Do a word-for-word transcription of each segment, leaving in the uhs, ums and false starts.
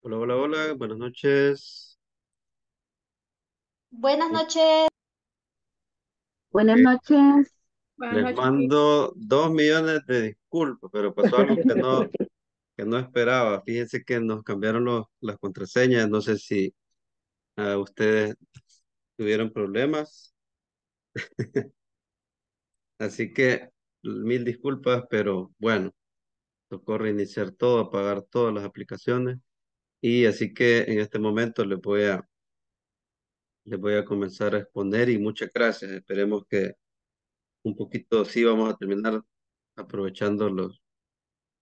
Hola, hola, hola, buenas noches. Buenas noches. Buenas Eh, noches. Buenas Les noches. mando dos millones de disculpas, pero pasó algo que no, que no esperaba. Fíjense que nos cambiaron los, las contraseñas. No sé si ah, ustedes tuvieron problemas. Así que mil disculpas, pero bueno, tocó reiniciar todo, apagar todas las aplicaciones. Y así que en este momento les voy a, les voy a comenzar a exponer y muchas gracias. Esperemos que un poquito sí vamos a terminar aprovechando los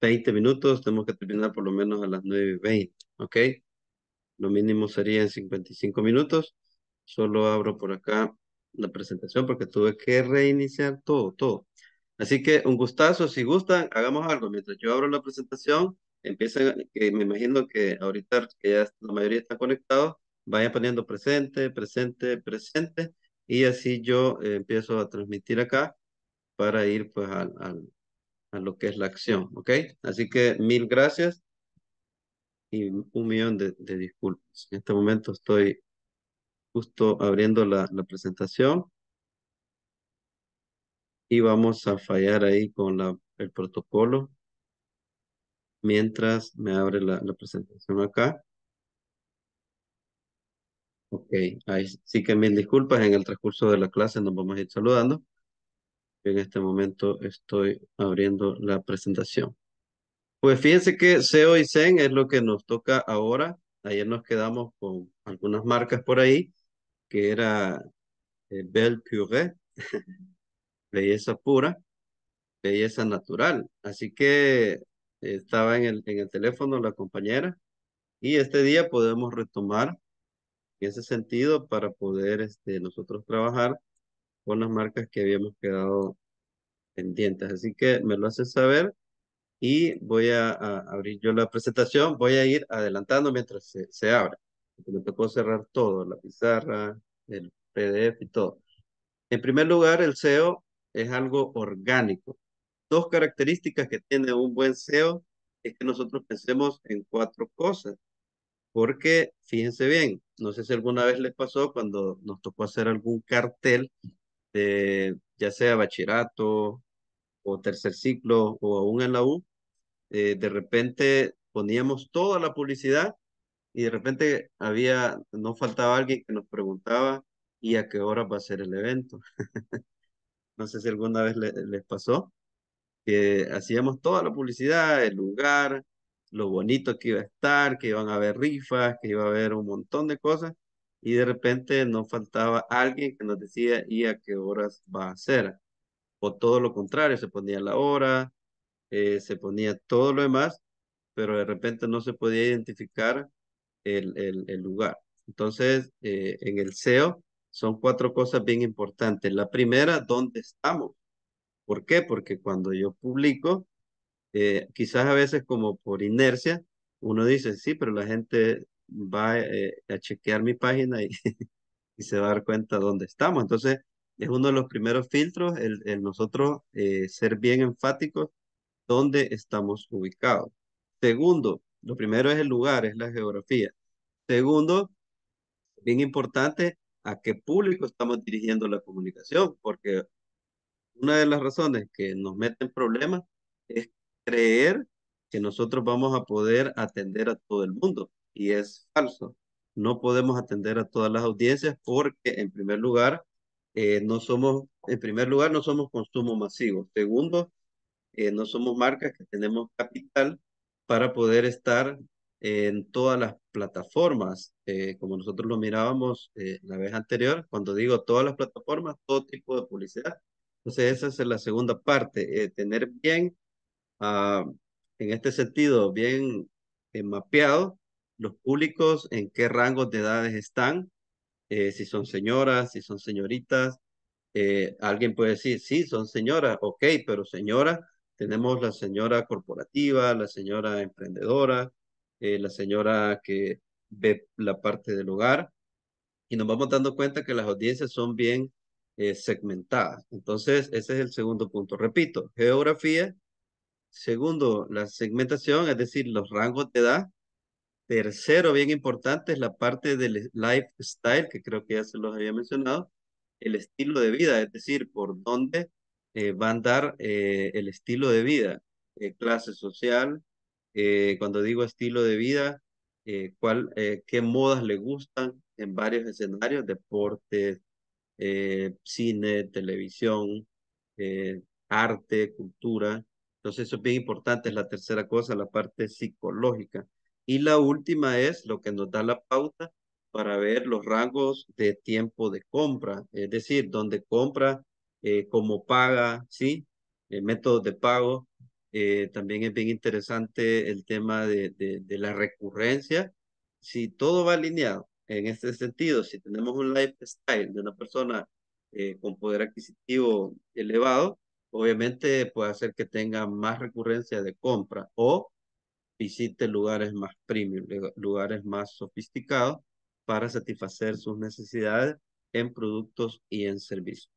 veinte minutos, tenemos que terminar por lo menos a las nueve y veinte, ¿ok? Lo mínimo sería en cincuenta y cinco minutos. Solo abro por acá la presentación porque tuve que reiniciar todo, todo. Así que un gustazo, si gustan, hagamos algo. Mientras yo abro la presentación, empiecen, que me imagino que ahorita que ya la mayoría está conectado, vayan poniendo presente, presente, presente, y así yo eh, empiezo a transmitir acá para ir pues al, al, a lo que es la acción, ¿ok? Así que mil gracias y un millón de, de disculpas. En este momento estoy justo abriendo la, la presentación y vamos a fallar ahí con la, el protocolo mientras me abre la, la presentación acá. Ok, ahí sí que mil disculpas. En el transcurso de la clase nos vamos a ir saludando. En este momento estoy abriendo la presentación. Pues fíjense que S E O y S E M es lo que nos toca ahora. Ayer nos quedamos con algunas marcas por ahí, que era eh, Belleza Pura, Belleza Pura, Belleza Natural. Así que eh, estaba en el, en el teléfono la compañera y este día podemos retomar en ese sentido para poder este, nosotros trabajar con las marcas que habíamos quedado pendientes. Así que me lo hacen saber. Y voy a, a abrir yo la presentación. Voy a ir adelantando mientras se, se abre. Me tocó cerrar todo, la pizarra, el P D F y todo. En primer lugar, el S E O es algo orgánico. Dos características que tiene un buen S E O es que nosotros pensemos en cuatro cosas. Porque, fíjense bien, no sé si alguna vez les pasó cuando nos tocó hacer algún cartel de ya sea bachillerato o tercer ciclo o aún en la U, eh, de repente poníamos toda la publicidad y de repente había, no faltaba alguien que nos preguntaba ¿y a qué hora va a ser el evento? No sé si alguna vez le, les pasó que hacíamos toda la publicidad, el lugar, lo bonito que iba a estar, que iban a haber rifas, que iba a haber un montón de cosas y de repente no faltaba alguien que nos decía ¿y a qué horas va a ser? O todo lo contrario, se ponía la hora, eh, se ponía todo lo demás, pero de repente no se podía identificar el, el, el lugar. Entonces, eh, en el S E O son cuatro cosas bien importantes. La primera, ¿dónde estamos? ¿Por qué? Porque cuando yo publico, eh, quizás a veces como por inercia, uno dice, sí, pero la gente va eh, a chequear mi página y, y se va a dar cuenta dónde estamos. Entonces, es uno de los primeros filtros, el, el nosotros eh, ser bien enfáticos dónde estamos ubicados. Segundo, lo primero es el lugar, es la geografía. Segundo, bien importante, a qué público estamos dirigiendo la comunicación, porque una de las razones que nos meten problemas es creer que nosotros vamos a poder atender a todo el mundo, y es falso. No podemos atender a todas las audiencias porque, en primer lugar, Eh, no somos, en primer lugar, no somos consumo masivo. Segundo, eh, no somos marcas que tenemos capital para poder estar en todas las plataformas, eh, como nosotros lo mirábamos eh, la vez anterior. Cuando digo todas las plataformas, todo tipo de publicidad. Entonces, esa es la segunda parte, eh, tener bien, ah, en este sentido, bien eh, mapeado los públicos, en qué rangos de edades están. Eh, si son señoras, si son señoritas, eh, alguien puede decir, sí, son señoras, ok, pero señora, tenemos la señora corporativa, la señora emprendedora, eh, la señora que ve la parte del hogar, y nos vamos dando cuenta que las audiencias son bien eh, segmentadas. Entonces, ese es el segundo punto. Repito, geografía. Segundo, la segmentación, es decir, los rangos de edad. Tercero, bien importante, es la parte del lifestyle, que creo que ya se los había mencionado, el estilo de vida, es decir, por dónde eh, va a andar eh, el estilo de vida, eh, clase social, eh, cuando digo estilo de vida, eh, cuál, eh, qué modas le gustan en varios escenarios, deportes, eh, cine, televisión, eh, arte, cultura. Entonces eso es bien importante, es la tercera cosa, la parte psicológica. Y la última es lo que nos da la pauta para ver los rangos de tiempo de compra, es decir, dónde compra, eh, cómo paga, ¿sí? Eh, métodos de pago. Eh, también es bien interesante el tema de, de, de la recurrencia. Si todo va alineado en este sentido, si tenemos un lifestyle de una persona eh, con poder adquisitivo elevado, obviamente puede hacer que tenga más recurrencia de compra o visite lugares más premium, lugares más sofisticados para satisfacer sus necesidades en productos y en servicios.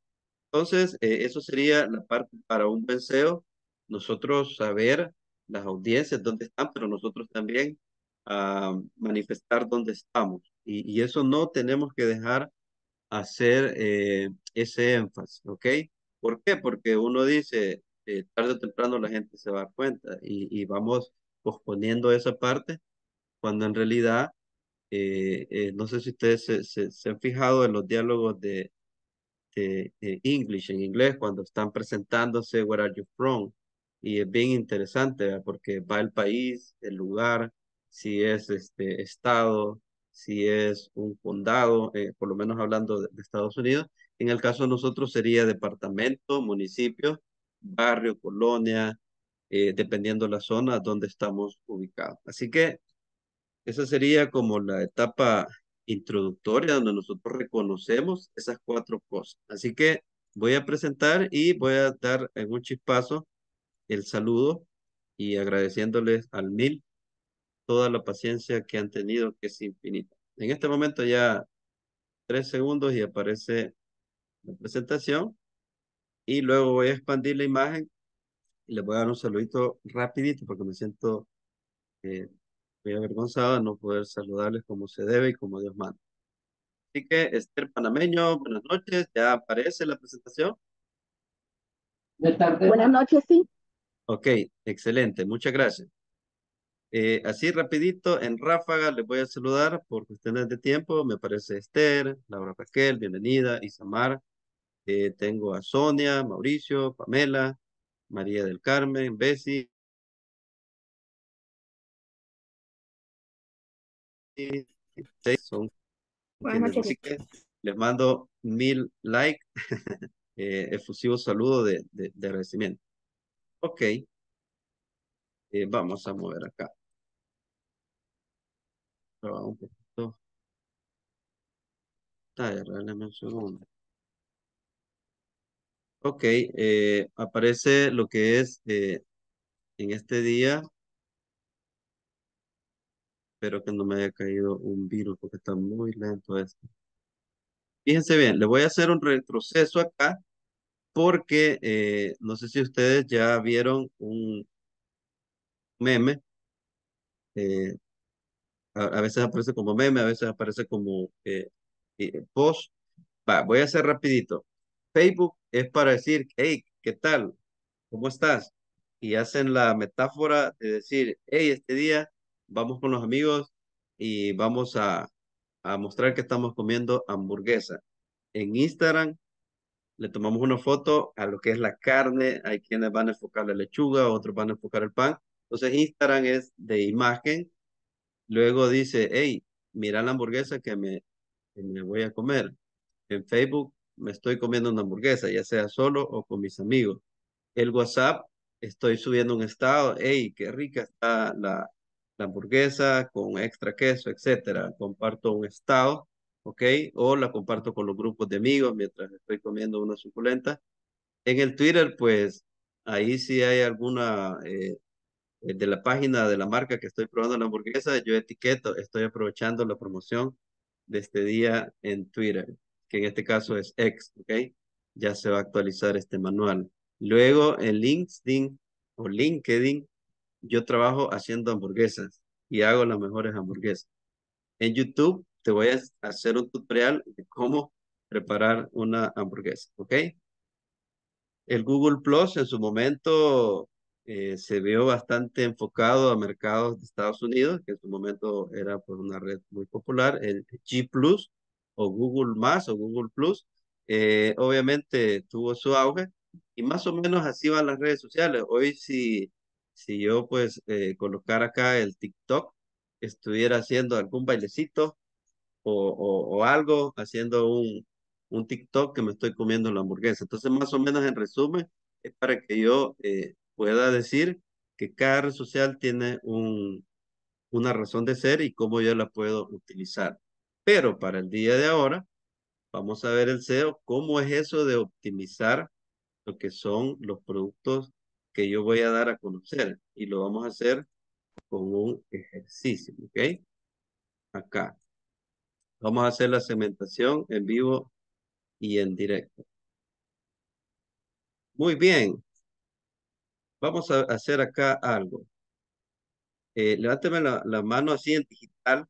Entonces, eh, eso sería la parte para un buen S E O. Nosotros saber las audiencias, dónde están, pero nosotros también uh, manifestar dónde estamos. Y, y eso no tenemos que dejar hacer eh, ese énfasis, ¿ok? ¿Por qué? Porque uno dice, eh, tarde o temprano la gente se va a dar cuenta y, y vamos posponiendo esa parte, cuando en realidad, eh, eh, no sé si ustedes se, se, se han fijado en los diálogos de, de, de English, en inglés, cuando están presentándose, where are you from? Y es bien interesante, ¿verdad? Porque va el país, el lugar, si es este estado, si es un condado, eh, por lo menos hablando de, de Estados Unidos. En el caso de nosotros sería departamento, municipio, barrio, colonia, Eh, dependiendo la zona donde estamos ubicados. Así que esa sería como la etapa introductoria donde nosotros reconocemos esas cuatro cosas. Así que voy a presentar y voy a dar en un chispazo el saludo y agradeciéndoles al mil toda la paciencia que han tenido, que es infinita. En este momento ya tres segundos y aparece la presentación y luego voy a expandir la imagen. Les voy a dar un saludito rapidito porque me siento eh, muy avergonzado de no poder saludarles como se debe y como Dios manda. Así que, Esther Panameño, buenas noches. ¿Ya aparece la presentación? Buenas tardes. Buenas noches, sí. Ok, excelente. Muchas gracias. Eh, así rapidito, en ráfaga, les voy a saludar por cuestiones de tiempo. Me aparece Esther, Laura Raquel, bienvenida, Isamar. Eh, tengo a Sonia, Mauricio, Pamela, María del Carmen, Bessie, son buenas noches. Les mando mil likes, eh, efusivo saludo de, de, de agradecimiento. Ok, eh, vamos a mover acá. Un poquito. Dale un segundo. Ok, eh, aparece lo que es eh, en este día. Espero que no me haya caído un virus porque está muy lento esto. Fíjense bien, le voy a hacer un retroceso acá porque eh, no sé si ustedes ya vieron un meme. Eh, a, a veces aparece como meme, a veces aparece como eh, eh, post. Va, voy a hacer rapidito. Facebook es para decir, hey, ¿qué tal? ¿Cómo estás? Y hacen la metáfora de decir, hey, este día vamos con los amigos y vamos a, a mostrar que estamos comiendo hamburguesa. En Instagram le tomamos una foto a lo que es la carne, hay quienes van a enfocar la lechuga, otros van a enfocar el pan. Entonces Instagram es de imagen, luego dice, hey, mira la hamburguesa que me, que me voy a comer. En Facebook, me estoy comiendo una hamburguesa, ya sea solo o con mis amigos. El WhatsApp, estoy subiendo un estado, hey, qué rica está la, la hamburguesa con extra queso, etcétera. Comparto un estado, ok, o la comparto con los grupos de amigos mientras estoy comiendo una suculenta. En el Twitter, pues, ahí sí hay alguna, eh, de la página de la marca que estoy probando la hamburguesa, yo etiqueto, estoy aprovechando la promoción de este día en Twitter, que en este caso es X, ¿ok? Ya se va a actualizar este manual. Luego en LinkedIn o LinkedIn, yo trabajo haciendo hamburguesas. y hago las mejores hamburguesas. En YouTube te voy a hacer un tutorial de cómo preparar una hamburguesa, ¿ok? El Google Plus en su momento eh, se vio bastante enfocado a mercados de Estados Unidos, que en su momento era pues, una red muy popular, el G Plus o Google Más o Google Plus, eh, obviamente tuvo su auge y más o menos así van las redes sociales. Hoy si, si yo pues eh, colocar acá el TikTok, estuviera haciendo algún bailecito o, o, o algo, haciendo un... un TikTok que me estoy comiendo la hamburguesa. Entonces, más o menos en resumen, es para que yo eh, pueda decir que cada red social tiene un, una razón de ser y cómo yo la puedo utilizar. Pero para el día de ahora, vamos a ver el S E O, cómo es eso de optimizar lo que son los productos que yo voy a dar a conocer. Y lo vamos a hacer con un ejercicio, ¿ok? Acá. Vamos a hacer la segmentación en vivo y en directo. Muy bien. Vamos a hacer acá algo. Eh, levánteme la, la mano así en digital.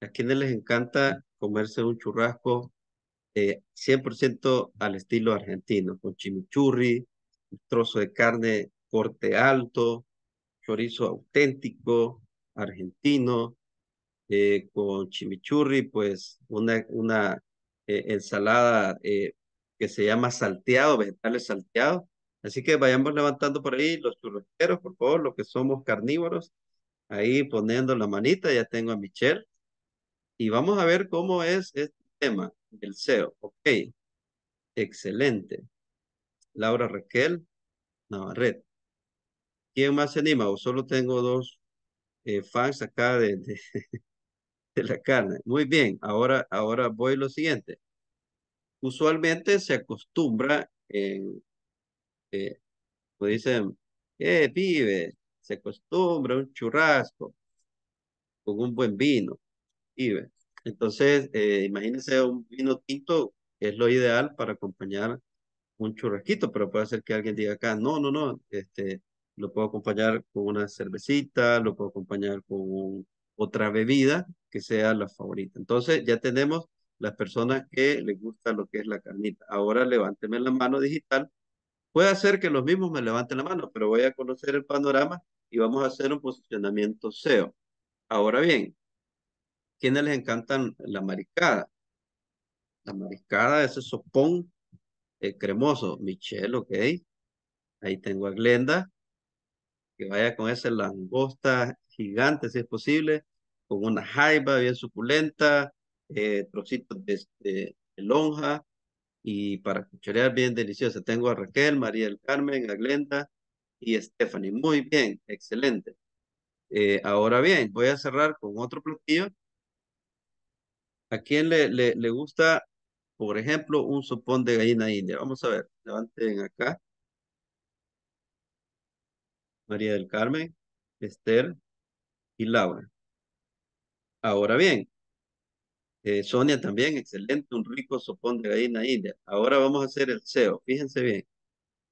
A quienes les encanta comerse un churrasco eh, cien por ciento al estilo argentino. Con chimichurri, un trozo de carne corte alto, chorizo auténtico, argentino. Eh, con chimichurri, pues una... una Eh, ensalada eh, que se llama salteado, vegetales salteados. Así que vayamos levantando por ahí los churrasqueros, por favor, los que somos carnívoros, ahí poniendo la manita. Ya tengo a Michelle y vamos a ver cómo es este tema del S E O, ok, excelente. Laura Raquel Navarrete, ¿quién más se anima? O solo tengo dos eh, fans acá de, de... de la carne. Muy bien, ahora, ahora voy a lo siguiente. Usualmente se acostumbra en, eh, pues dicen, eh, pibe, se acostumbra un churrasco con un buen vino, pibe. Entonces, eh, imagínense un vino tinto, es lo ideal para acompañar un churrasquito, pero puede ser que alguien diga acá, no, no, no, este, lo puedo acompañar con una cervecita, lo puedo acompañar con un otra bebida que sea la favorita. Entonces ya tenemos las personas que les gusta lo que es la carnita. Ahora levánteme la mano digital. Puede ser que los mismos me levanten la mano, pero voy a conocer el panorama y vamos a hacer un posicionamiento S E O. Ahora bien, ¿quiénes les encantan la mariscada? La mariscada, ese sopón eh, cremoso. Michelle, ok. Ahí tengo a Glenda. Que vaya con esa langosta gigante, si es posible, con una jaiba bien suculenta, eh, trocitos de, de, de lonja, y para cucharear bien deliciosa. Tengo a Raquel, María del Carmen, a Glenda y Stephanie. Muy bien, excelente. Eh, ahora bien, voy a cerrar con otro platillo. ¿A quién le, le, le gusta, por ejemplo, un sopón de gallina india? Vamos a ver, levanten acá. María del Carmen, Esther y Laura. Ahora bien, eh, Sonia también, excelente, un rico sopón de gallina india. Ahora vamos a hacer el S E O, fíjense bien.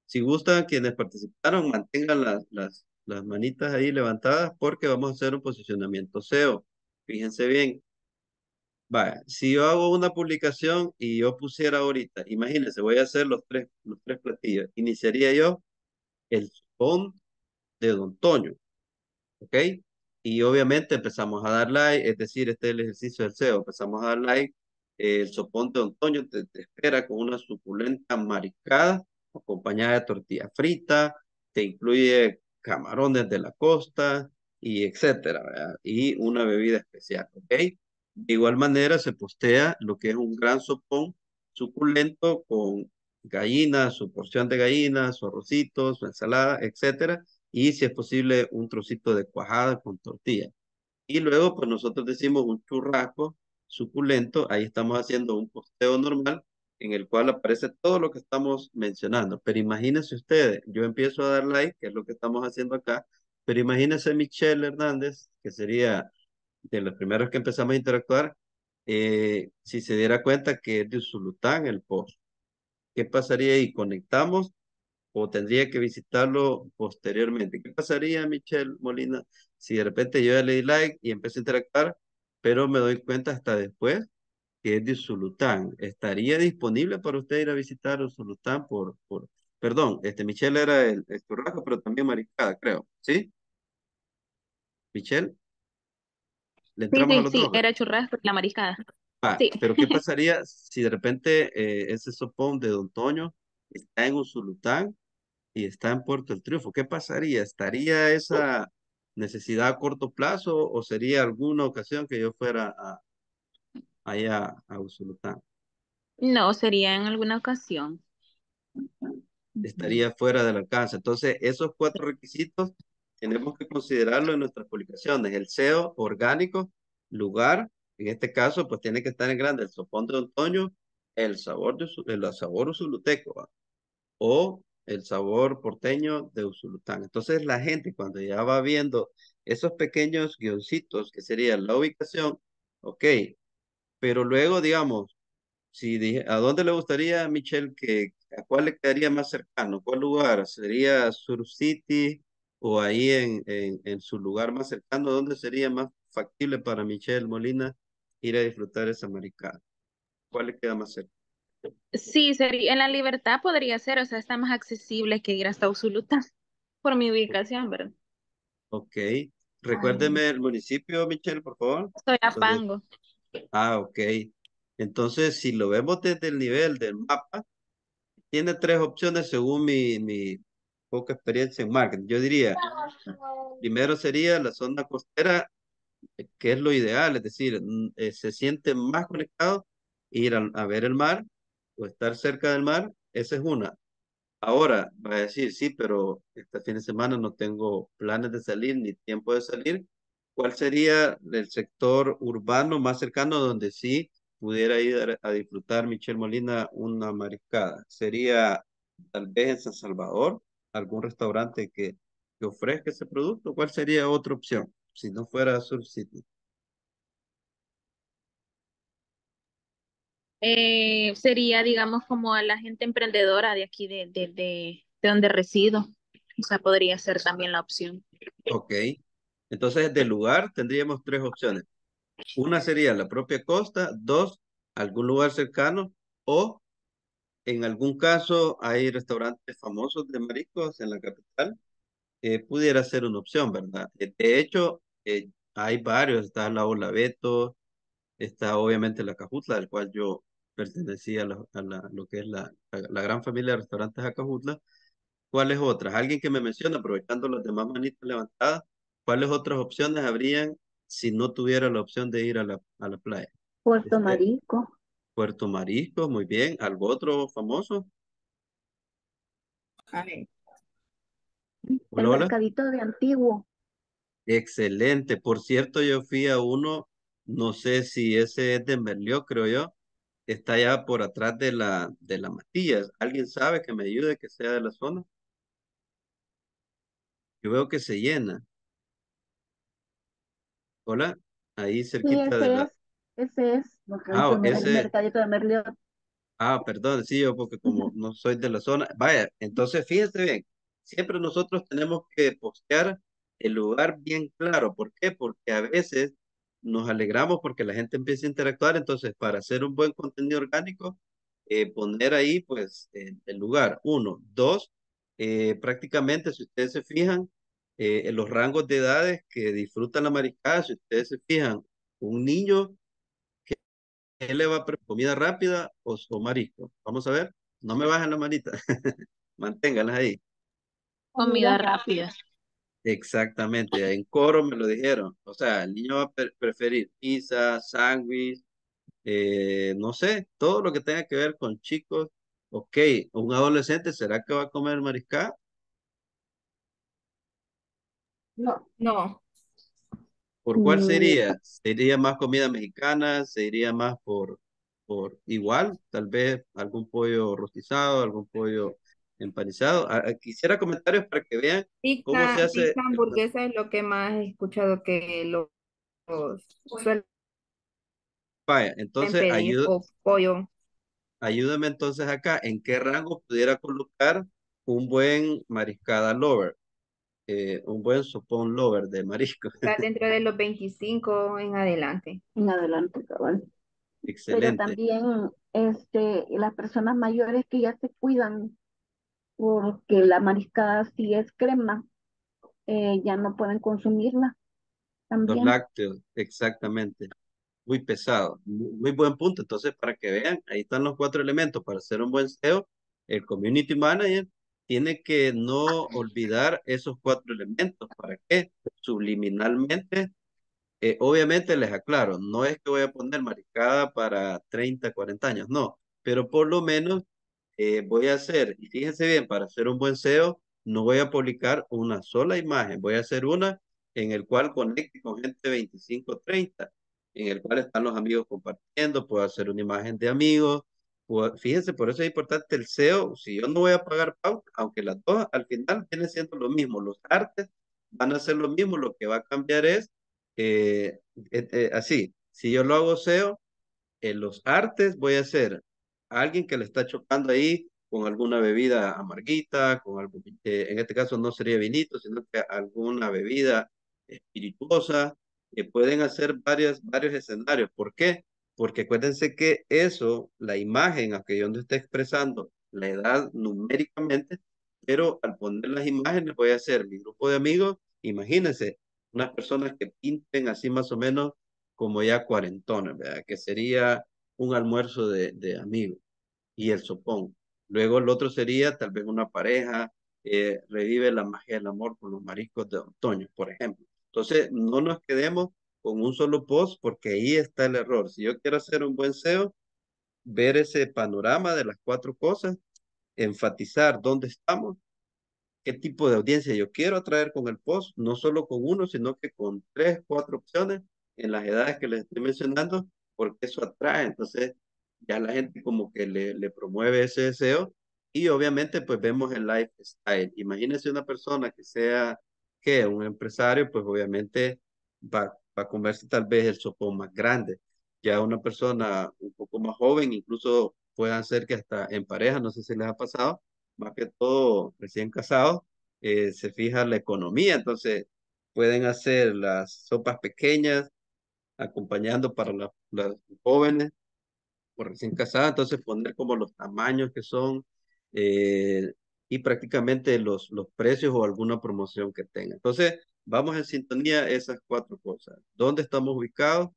Si gustan quienes participaron, mantengan las, las, las manitas ahí levantadas porque vamos a hacer un posicionamiento S E O. Fíjense bien. Vaya, si yo hago una publicación y yo pusiera ahorita, imagínense, voy a hacer los tres, los tres platillos. Iniciaría yo el sopón de Don Toño, ¿ok? Y obviamente empezamos a dar like, es decir, este es el ejercicio del S E O, empezamos a dar like, eh, el sopón de Don Toño te, te espera con una suculenta mariscada, acompañada de tortilla frita, te incluye camarones de la costa, y etcétera, ¿verdad? Y una bebida especial, ¿ok? De igual manera se postea lo que es un gran sopón suculento con gallina, su porción de gallina, su arrocito, su ensalada, etcétera, y si es posible un trocito de cuajada con tortilla. Y luego pues nosotros decimos un churrasco suculento, ahí estamos haciendo un posteo normal en el cual aparece todo lo que estamos mencionando. Pero imagínense ustedes, yo empiezo a dar like, que es lo que estamos haciendo acá, pero imagínense Michelle Hernández, que sería de los primeros que empezamos a interactuar, eh, si se diera cuenta que es de Usulután el post. ¿Qué pasaría ahí? Conectamos o tendría que visitarlo posteriormente. ¿Qué pasaría, Michelle Molina, si de repente yo ya le di like y empecé a interactuar, pero me doy cuenta hasta después que es de Usulután? ¿Estaría disponible para usted ir a visitar Usulután por, por... Perdón, este Michelle era el, el Turraco, pero también Maricada, creo, ¿sí? ¿Michelle? ¿Le entramos sí, sí, a sí, era Churrasco y la Mariscada. Ah, sí. Pero ¿qué pasaría si de repente eh, ese sopón de Don Toño está en Usulután y está en Puerto del Triunfo? ¿Qué pasaría? ¿Estaría esa necesidad a corto plazo o sería alguna ocasión que yo fuera a, allá a Usulután? No, sería en alguna ocasión. Estaría fuera del alcance. Entonces, esos cuatro requisitos tenemos que considerarlo en nuestras publicaciones. El S E O orgánico, lugar, en este caso, pues tiene que estar en grande el sopón de Don Toño, el sabor de el sabor usuluteco, ¿va? O el sabor porteño de Usulután. Entonces, la gente cuando ya va viendo esos pequeños guioncitos, que sería la ubicación, ok, pero luego, digamos, si dije, ¿a dónde le gustaría, Michelle, que, a cuál le quedaría más cercano? ¿Cuál lugar? ¿Sería Sur City? ¿O ahí en, en, en su lugar más cercano? ¿Dónde sería más factible para Michelle Molina ir a disfrutar esa maricada? ¿Cuál le queda más cerca? Sí, sería, en La Libertad podría ser, o sea, está más accesible que ir hasta Usulután, por mi ubicación, ¿verdad? Ok. Recuérdeme el municipio, Michelle, por favor. Soy Apango. Entonces, ah, ok. Entonces, si lo vemos desde el nivel del mapa, tiene tres opciones según mi... mi poca experiencia en marketing. Yo diría, primero sería la zona costera, que es lo ideal, es decir, eh, se siente más conectado, ir a, a ver el mar, o estar cerca del mar, esa es una. Ahora, va a decir, sí, pero este fin de semana no tengo planes de salir, ni tiempo de salir. ¿Cuál sería el sector urbano más cercano donde sí pudiera ir a, a disfrutar, Michelle Molina, una mariscada? Sería, tal vez, en San Salvador, algún restaurante que, que ofrezca ese producto. ¿Cuál sería otra opción si no fuera Sur City? Eh, sería, digamos, como a la gente emprendedora de aquí, de, de, de, de donde resido. O sea, podría ser también la opción. Ok. Entonces, de lugar tendríamos tres opciones. Una sería la propia costa, dos, algún lugar cercano, o en algún caso hay restaurantes famosos de mariscos en la capital, eh, pudiera ser una opción, ¿verdad? De hecho, eh, hay varios, está La Ola Beto, está obviamente la Acajutla, del cual yo pertenecía a, la, a la, lo que es la, la, la gran familia de restaurantes Acajutla. ¿Cuáles otras? Alguien que me menciona, aprovechando las demás manitas levantadas, ¿cuáles otras opciones habrían si no tuviera la opción de ir a la, a la playa? Puerto Marisco. Puerto Marisco, muy bien. ¿Algo otro famoso? Ay. El Mercadito de Antiguo. Excelente. Por cierto, yo fui a uno, no sé si ese es de Merlió, creo yo. Está allá por atrás de la, de la Matillas. ¿Alguien sabe que me ayude, que sea de la zona? Yo veo que se llena. Hola, ahí cerquita sí, de la... Es. Ese es ah, el ese... mercadito de Merliot. Ah, perdón, sí, yo porque como no soy de la zona. Vaya, entonces fíjense bien, siempre nosotros tenemos que postear el lugar bien claro. ¿Por qué? Porque a veces nos alegramos porque la gente empieza a interactuar. Entonces, para hacer un buen contenido orgánico, eh, poner ahí pues eh, el lugar. Uno, dos, eh, prácticamente si ustedes se fijan eh, en los rangos de edades que disfrutan la mariscada, si ustedes se fijan, un niño... ¿Qué le va a preferir? ¿Comida rápida o, o marisco? Vamos a ver. No me bajan las manitas. Manténganlas ahí. Comida rápida. Exactamente. En coro me lo dijeron. O sea, el niño va a pre preferir pizza, sándwich, eh, no sé, todo lo que tenga que ver con chicos. Ok, un adolescente, ¿será que va a comer mariscada? No, no. ¿Por cuál sería? ¿Sería más comida mexicana? ¿Sería más por, por igual? Tal vez algún pollo rostizado, algún pollo empanizado. A, a, quisiera comentarios para que vean pizza, cómo se hace. Pizza, hamburguesa es lo que más he escuchado que los... los Vaya, entonces ayúdame, pollo. Ayúdame entonces acá, ¿en qué rango pudiera colocar un buen mariscada lover, eh, un buen sopón lover de marisco. Está dentro de los veinticinco en adelante. En adelante, cabal. Excelente. Pero también este, las personas mayores que ya se cuidan porque la mariscada sí es crema, eh, ya no pueden consumirla. También. Los lácteos, exactamente. Muy pesado. Muy, muy buen punto. Entonces, para que vean, ahí están los cuatro elementos para hacer un buen S E O. El community manager tiene que no olvidar esos cuatro elementos. ¿Para qué? Subliminalmente. Eh, obviamente les aclaro, no es que voy a poner mariscada para treinta, cuarenta años, no. Pero por lo menos eh, voy a hacer, y fíjense bien, para hacer un buen S E O, no voy a publicar una sola imagen. Voy a hacer una en el cual conecte con gente veinticinco, treinta, en el cual están los amigos compartiendo, puedo hacer una imagen de amigos. Puedo, fíjense, por eso es importante el S E O. Si yo no voy a pagar pauta, aunque las dos al final vienen siendo lo mismo, los artes van a ser lo mismo, lo que va a cambiar es, eh, eh, eh, así, si yo lo hago S E O, en los artes voy a hacer a alguien que le está chocando ahí con alguna bebida amarguita, con algo, eh, en este caso no sería vinito, sino que alguna bebida espirituosa, que pueden hacer varias, varios escenarios. ¿Por qué? Porque acuérdense que eso, la imagen, aunque yo no esté expresando la edad numéricamente, pero al poner las imágenes voy a hacer mi grupo de amigos, imagínense, unas personas que pinten así más o menos como ya cuarentonas, ¿verdad? Que sería un almuerzo de, de amigos y el sopón. Luego el otro sería tal vez una pareja, eh, revive la magia del amor con los mariscos de otoño, por ejemplo. Entonces, no nos quedemos con un solo post porque ahí está el error. Si yo quiero hacer un buen S E O, ver ese panorama de las cuatro cosas, enfatizar dónde estamos, qué tipo de audiencia yo quiero atraer con el post, no solo con uno, sino que con tres, cuatro opciones en las edades que les estoy mencionando, porque eso atrae. Entonces, ya la gente como que le, le promueve ese S E O y obviamente pues vemos el lifestyle. Imagínense una persona que sea... que un empresario, pues obviamente va, va a comerse tal vez el sopón más grande. Ya una persona un poco más joven, incluso puedan ser que hasta en pareja, no sé si les ha pasado, más que todo recién casados, eh, se fija la economía, entonces pueden hacer las sopas pequeñas, acompañando para la, las jóvenes o recién casadas, entonces poner como los tamaños que son, eh, y prácticamente los, los precios o alguna promoción que tenga. Entonces, vamos en sintonía esas cuatro cosas. ¿Dónde estamos ubicados?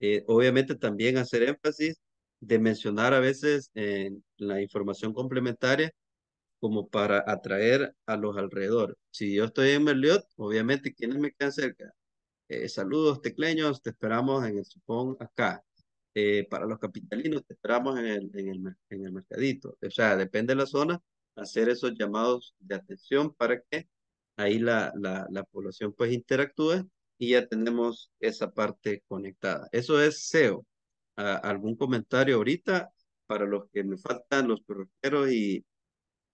Eh, obviamente también hacer énfasis de mencionar a veces eh, la información complementaria como para atraer a los alrededores. Si yo estoy en Merliot, obviamente, ¿quiénes me quedan cerca? Eh, saludos tecleños, te esperamos en el Supón acá. Eh, para los capitalinos, te esperamos en el, en el, en el mercadito. O sea, depende de la zona, hacer esos llamados de atención para que ahí la, la, la población pues interactúe y ya tenemos esa parte conectada. Eso es S E O. Ah, ¿algún comentario ahorita para los que me faltan, los perroqueros y,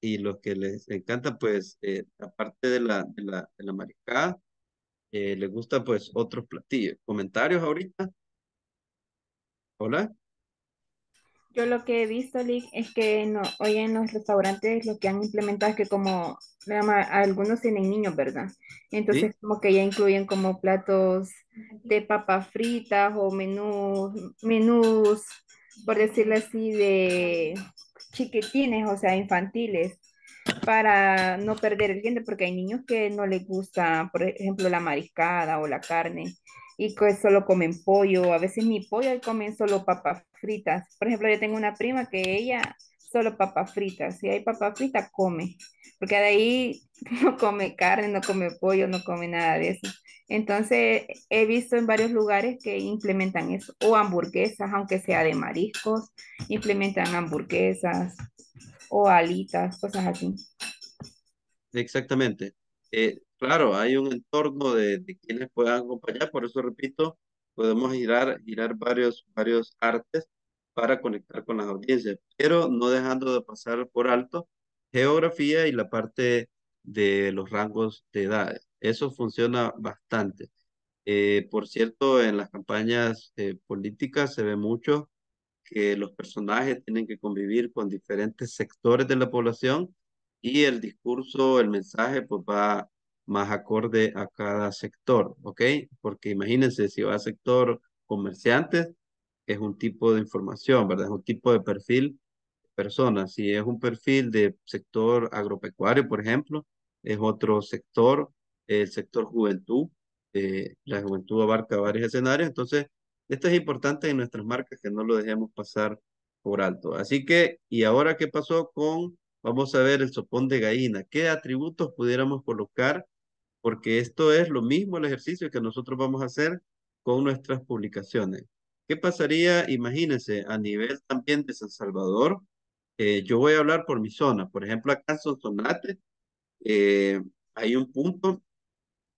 y los que les encanta pues eh, aparte de la, de la, de la mariscada, eh, les gusta pues otros platillos? ¿Comentarios ahorita? ¿Hola? Yo lo que he visto, Lick, es que no, hoy en los restaurantes lo que han implementado es que como, llama, algunos tienen niños, ¿verdad? Entonces, ¿sí? Como que ya incluyen como platos de papas fritas o menús, menús, por decirlo así, de chiquitines, o sea, infantiles, para no perder el diente, porque hay niños que no les gusta, por ejemplo, la mariscada o la carne, y que solo comen pollo, a veces ni pollo, y comen solo papas fritas. Por ejemplo, yo tengo una prima que ella solo papas fritas, si hay papas fritas come, porque de ahí no come carne, no come pollo, no come nada de eso. Entonces he visto en varios lugares que implementan eso, o hamburguesas, aunque sea de mariscos, implementan hamburguesas o alitas, cosas así. Exactamente. Eh, claro, hay un entorno de, de quienes puedan acompañar, por eso repito, podemos girar, girar varios, varios artes para conectar con las audiencias, pero no dejando de pasar por alto geografía y la parte de los rangos de edades. Eso funciona bastante. Eh, por cierto, en las campañas eh, políticas se ve mucho que los personajes tienen que convivir con diferentes sectores de la población y el discurso, el mensaje, pues va más acorde a cada sector, ¿ok? Porque imagínense, si va a sector comerciantes, es un tipo de información, ¿verdad? Es un tipo de perfil de persona. Si es un perfil de sector agropecuario, por ejemplo, es otro sector, el sector juventud, eh, la juventud abarca varios escenarios, entonces esto es importante en nuestras marcas, que no lo dejemos pasar por alto. Así que, ¿y ahora qué pasó con, vamos a ver, el sopón de gallina? ¿Qué atributos pudiéramos colocar? Porque esto es lo mismo el ejercicio que nosotros vamos a hacer con nuestras publicaciones. ¿Qué pasaría, imagínense, a nivel también de San Salvador? Eh, yo voy a hablar por mi zona. Por ejemplo, acá en Sonsonate eh, hay un punto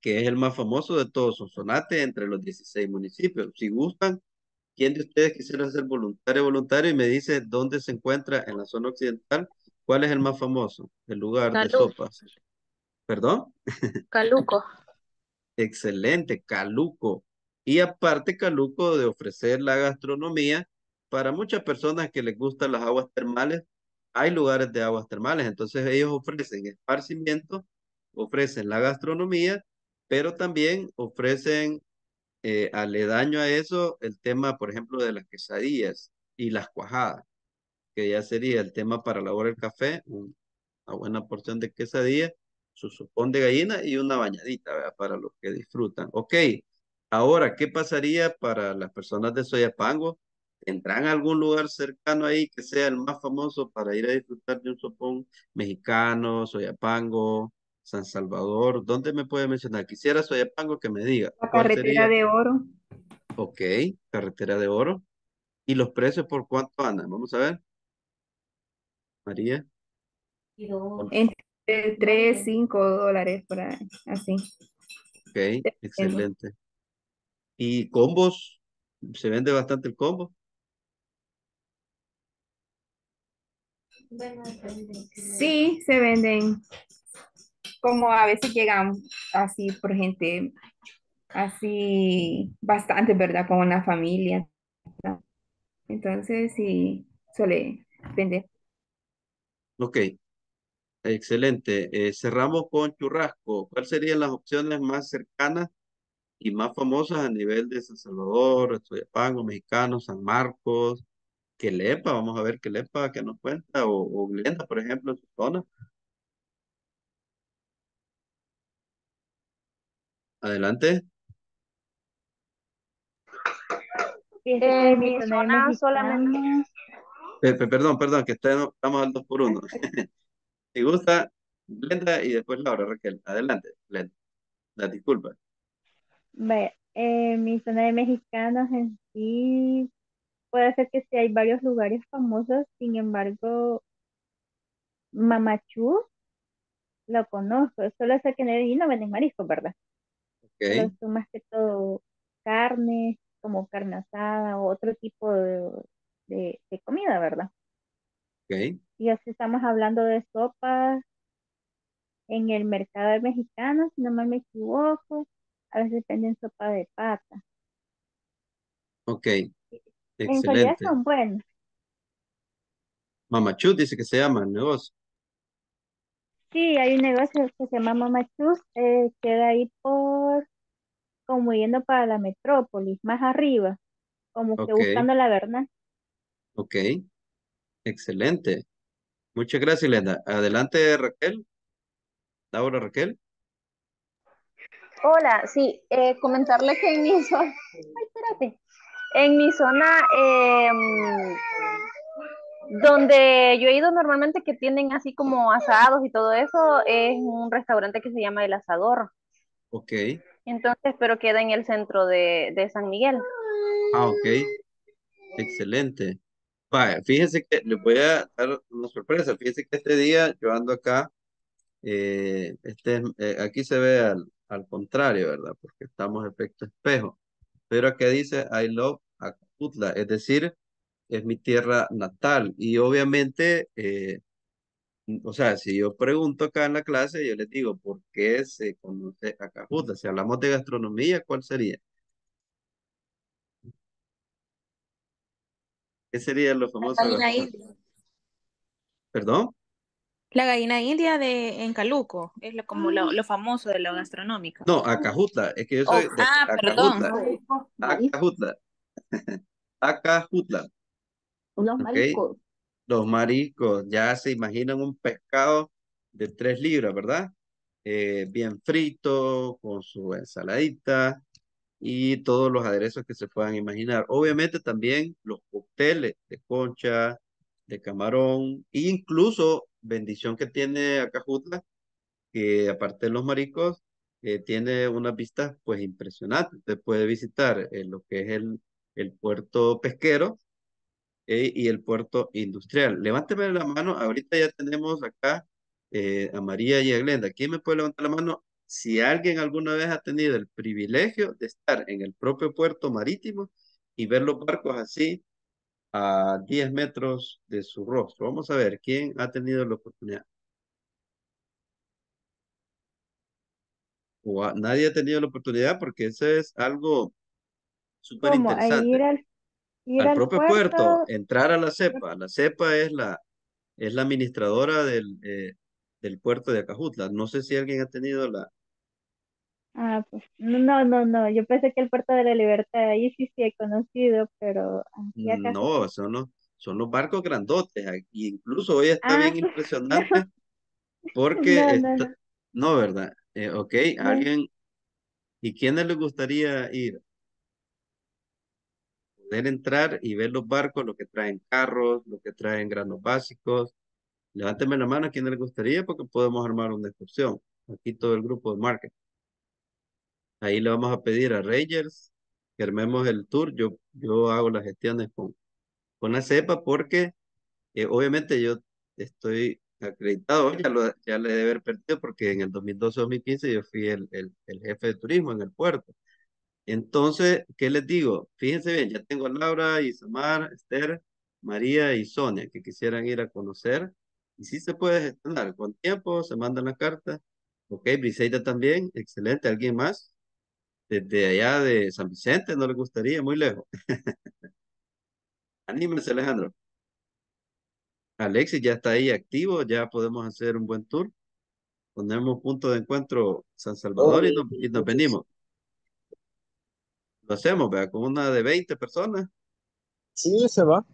que es el más famoso de todos, Sonsonate, entre los dieciséis municipios. Si gustan, ¿quién de ustedes quisiera ser voluntario voluntario y me dice dónde se encuentra en la zona occidental? ¿Cuál es el más famoso? El lugar Caluco. De sopas. ¿Perdón? Caluco. Excelente, Caluco. Y aparte Caluco de ofrecer la gastronomía, para muchas personas que les gustan las aguas termales, hay lugares de aguas termales, entonces ellos ofrecen esparcimiento, ofrecen la gastronomía, pero también ofrecen eh, aledaño a eso el tema, por ejemplo, de las quesadillas y las cuajadas, que ya sería el tema para elaborar el café, una buena porción de quesadilla, su sopón de gallina y una bañadita, ¿verdad? Para los que disfrutan. Ok, ahora, ¿qué pasaría para las personas de Soyapango? ¿Tendrán algún lugar cercano ahí que sea el más famoso para ir a disfrutar de un sopón mexicano, Soyapango, San Salvador? ¿Dónde me puede mencionar? Quisiera Soyapango que me diga. La Carretera de Oro. Ok, Carretera de Oro. ¿Y los precios por cuánto andan? Vamos a ver. María. Entre tres, cinco dólares por ahí, así. Ok, depende. Excelente. ¿Y combos? ¿Se vende bastante el combo? Bueno, sí, se venden. Como a veces llegan así por gente, así bastante, ¿verdad? Con una familia. Entonces, sí, suele vender. Ok, excelente. Eh, cerramos con churrasco. ¿Cuáles serían las opciones más cercanas y más famosas a nivel de San Salvador, Soyapango, Mexicano, San Marcos, Quelepa? Vamos a ver Quelepa, ¿qué nos cuenta? O, o Glenda, por ejemplo, en su zona. Adelante. Eh, mi zona solamente... Eh, perdón, perdón, que estamos al dos por uno. Si gusta, Glenda y después Laura, Raquel. Adelante, Glenda. La disculpa. Vaya, eh, mi zona de mexicanos en sí puede ser que sí hay varios lugares famosos, sin embargo, Mamachu's lo conozco, solo sé que en el no venden marisco, ¿verdad? Okay. Entonces, más que todo carne, como carne asada o otro tipo de, de, de comida, ¿verdad? Okay. Y así estamos hablando de sopas en el mercado de mexicanos, si no me equivoco. A veces venden sopa de pata. Ok, excelente. En realidad son buenas. Mamachu's dice que se llama el negocio. Sí, hay un negocio que se llama Mamachu's, eh, queda ahí por, como yendo para la metrópolis, más arriba, como okay. Que buscando la verdad. Ok, excelente. Muchas gracias, Elena. Adelante, Raquel. Laura, Raquel. Hola, sí, eh, comentarle que en mi zona, ay, espérate, en mi zona eh, donde yo he ido normalmente que tienen así como asados y todo eso, es un restaurante que se llama El Asador. Ok. Entonces, pero queda en el centro de, de San Miguel. Ah, ok. Excelente. Vaya, fíjense que les voy a dar una sorpresa, fíjense que este día yo ando acá, eh, este, eh, aquí se ve al... Al contrario, ¿verdad? Porque estamos efecto espejo. Pero acá dice I love Acajutla, es decir, es mi tierra natal. Y obviamente, eh, o sea, si yo pregunto acá en la clase, yo les digo, ¿por qué se conoce Acajutla? Si hablamos de gastronomía, ¿cuál sería? ¿Qué sería lo famoso? La salina india. ¿Perdón? La gallina india de en Caluco, es lo, como lo, lo famoso de lo gastronómico. No, Acajutla, es que yo soy oh, de ah, Acajutla. Perdón. Acajutla. Acajutla. Los mariscos. Okay. Los mariscos, ya se imaginan un pescado de tres libras, ¿verdad? Eh, bien frito, con su ensaladita y todos los aderezos que se puedan imaginar. Obviamente también los cócteles de concha, de camarón, e incluso bendición que tiene Acajutla, que aparte de los mariscos, eh, tiene unas vistas pues impresionantes. Usted puede visitar eh, lo que es el, el puerto pesquero eh, y el puerto industrial. Levánteme la mano, ahorita ya tenemos acá eh, a María y a Glenda. ¿Quién me puede levantar la mano? Si alguien alguna vez ha tenido el privilegio de estar en el propio puerto marítimo y ver los barcos así, a diez metros de su rostro. Vamos a ver quién ha tenido la oportunidad. O a, nadie ha tenido la oportunidad porque eso es algo súper interesante. Ir al, ir al, al propio puerto, puerto, entrar a la CEPA. La CEPA es la, es la administradora del, eh, del puerto de Acajutla. No sé si alguien ha tenido la... Ah, pues, no, no, no, yo pensé que el Puerto de la Libertad, ahí sí, sí he conocido, pero... Aquí acá... No, son los, son los barcos grandotes, aquí incluso hoy está ah, bien impresionante, porque... No, está... no, no. no ¿verdad? Eh, ok, no. Alguien... ¿Y quiénes les gustaría ir? Poder entrar y ver los barcos, lo que traen carros, lo que traen granos básicos. Levánteme la mano a quién les gustaría, porque podemos armar una excursión. Aquí todo el grupo de marketing. Ahí le vamos a pedir a Rangers que armemos el tour. Yo, yo hago las gestiones con, con la CEPA porque eh, obviamente yo estoy acreditado. Ya, lo, ya le he de haber perdido porque en el dos mil doce dos mil quince yo fui el, el, el jefe de turismo en el puerto. Entonces, ¿qué les digo? Fíjense bien, ya tengo a Laura, Isamar, Esther, María y Sonia que quisieran ir a conocer. Y sí se puede gestionar. Con tiempo se mandan las cartas. Ok, Briseida también. Excelente. ¿Alguien más? Desde allá de San Vicente, no le gustaría, muy lejos. Anímense, Alejandro. Alexis ya está ahí activo, ya podemos hacer un buen tour. Ponemos punto de encuentro San Salvador oh, y, nos, y nos venimos. Lo hacemos, ¿verdad? Con una de veinte personas. Sí, se va.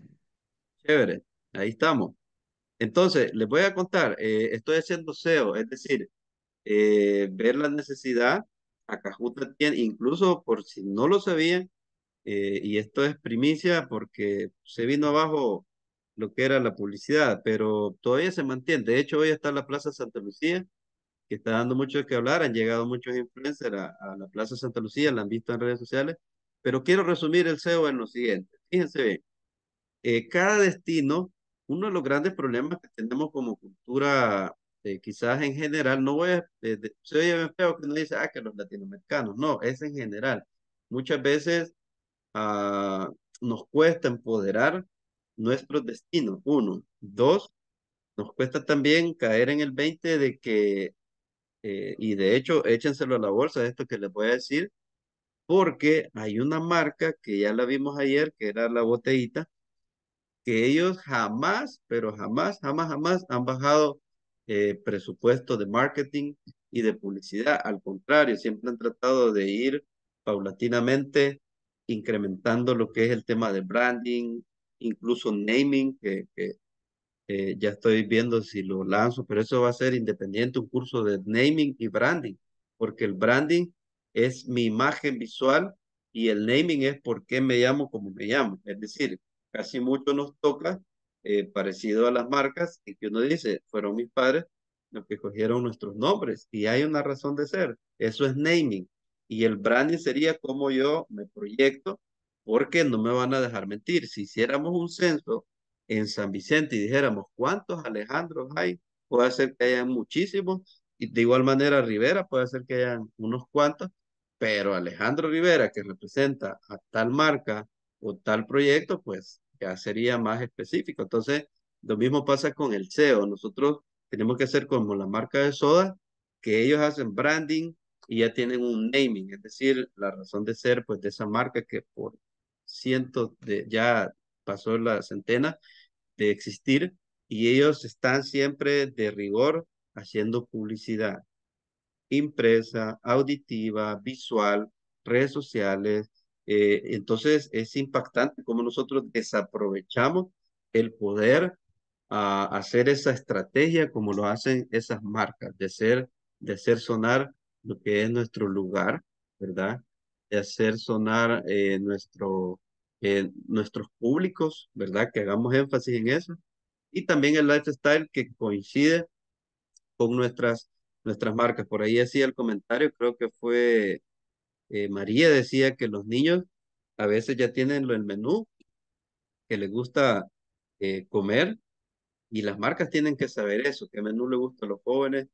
Chévere, ahí estamos. Entonces, les voy a contar, eh, estoy haciendo S E O, es decir, eh, ver la necesidad. Acajutla tiene, incluso por si no lo sabían, eh, y esto es primicia porque se vino abajo lo que era la publicidad, pero todavía se mantiene. De hecho, hoy está la Plaza de Santa Lucía, que está dando mucho de qué hablar. Han llegado muchos influencers a, a la Plaza de Santa Lucía, la han visto en redes sociales, pero quiero resumir el S E O en lo siguiente. Fíjense bien, eh, cada destino, uno de los grandes problemas que tenemos como cultura... Eh, quizás en general, no voy a, eh, de, se oye feo que no dice, ah, que los latinoamericanos, no, es en general. Muchas veces ah, nos cuesta empoderar nuestros destinos, uno. Dos, nos cuesta también caer en el veinte de que, eh, y de hecho, échenselo a la bolsa, esto que les voy a decir, porque hay una marca que ya la vimos ayer, que era la botellita, que ellos jamás, pero jamás, jamás, jamás han bajado Eh, presupuesto de marketing y de publicidad. Al contrario, siempre han tratado de ir paulatinamente incrementando lo que es el tema de branding, incluso naming, que, que eh, ya estoy viendo si lo lanzo, pero eso va a ser independiente, un curso de naming y branding, porque el branding es mi imagen visual y el naming es por qué me llamo como me llamo. Es decir, casi mucho nos toca Eh, parecido a las marcas, en que uno dice, fueron mis padres los que cogieron nuestros nombres, y hay una razón de ser, eso es naming, y el branding sería como yo me proyecto, porque no me van a dejar mentir, si hiciéramos un censo en San Vicente y dijéramos, ¿cuántos Alejandros hay? Puede ser que hayan muchísimos, y de igual manera Rivera, puede ser que hayan unos cuantos, pero Alejandro Rivera, que representa a tal marca o tal proyecto, pues ya sería más específico. Entonces, lo mismo pasa con el S E O. Nosotros tenemos que hacer como la marca de soda, que ellos hacen branding y ya tienen un naming, es decir, la razón de ser pues de esa marca que por cientos de, ya pasó la centena de existir, Y ellos están siempre de rigor haciendo publicidad impresa, auditiva, visual, redes sociales. Eh, entonces es impactante cómo nosotros desaprovechamos el poder a hacer esa estrategia como lo hacen esas marcas, de hacer, de hacer sonar lo que es nuestro lugar, ¿verdad? De hacer sonar eh, nuestro, eh, nuestros públicos, ¿verdad? Que hagamos énfasis en eso. Y también el lifestyle que coincide con nuestras, nuestras marcas. Por ahí hacía el comentario, creo que fue eh, María decía que los niños a veces ya tienen el menú que les gusta eh, comer, y las marcas tienen que saber eso, qué menú le gusta a los jóvenes,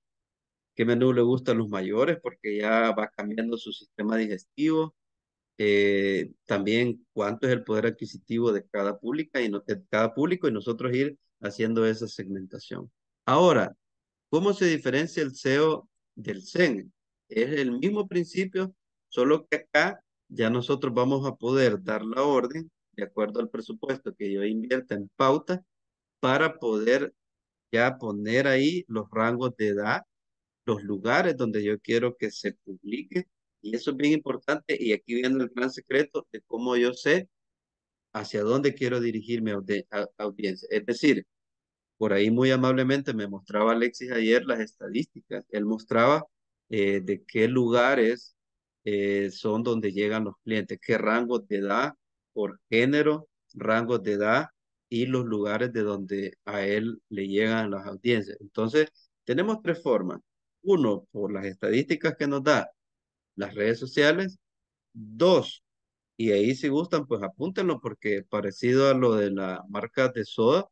qué menú le gusta a los mayores, porque ya va cambiando su sistema digestivo. Eh, también cuánto es el poder adquisitivo de cada público y no, de cada público y nosotros ir haciendo esa segmentación. Ahora, ¿cómo se diferencia el S E O del S E M? Es el mismo principio, solo que acá ya nosotros vamos a poder dar la orden de acuerdo al presupuesto que yo invierta en pauta para poder ya poner ahí los rangos de edad, los lugares donde yo quiero que se publique. Y eso es bien importante, y aquí viene el gran secreto de cómo yo sé hacia dónde quiero dirigir mi audi- a- audiencia. Es decir, por ahí muy amablemente me mostraba Alexis ayer las estadísticas. Él mostraba eh, de qué lugares eh, son donde llegan los clientes, qué rangos de edad por género, rangos de edad y los lugares de donde a él le llegan las audiencias. Entonces, tenemos tres formas. Uno, por las estadísticas que nos da las redes sociales. Dos, y ahí si gustan, pues apúntenlo, porque parecido a lo de la marca de soda,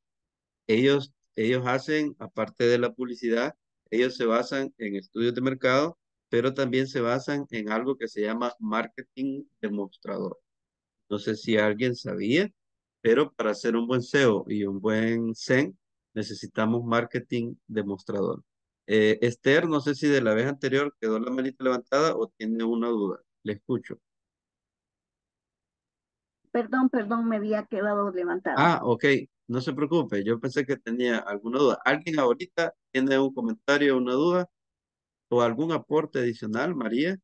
ellos, ellos hacen, aparte de la publicidad, ellos se basan en estudios de mercado, pero también se basan en algo que se llama marketing demostrador. No sé si alguien sabía, pero para hacer un buen S E O y un buen S E M, necesitamos marketing demostrador. Eh, Esther, no sé si de la vez anterior quedó la manita levantada o tiene una duda. Le escucho. Perdón, perdón, me había quedado levantada. Ah, ok. No se preocupe. Yo pensé que tenía alguna duda. ¿Alguien ahorita tiene un comentario, una duda o algún aporte adicional, María?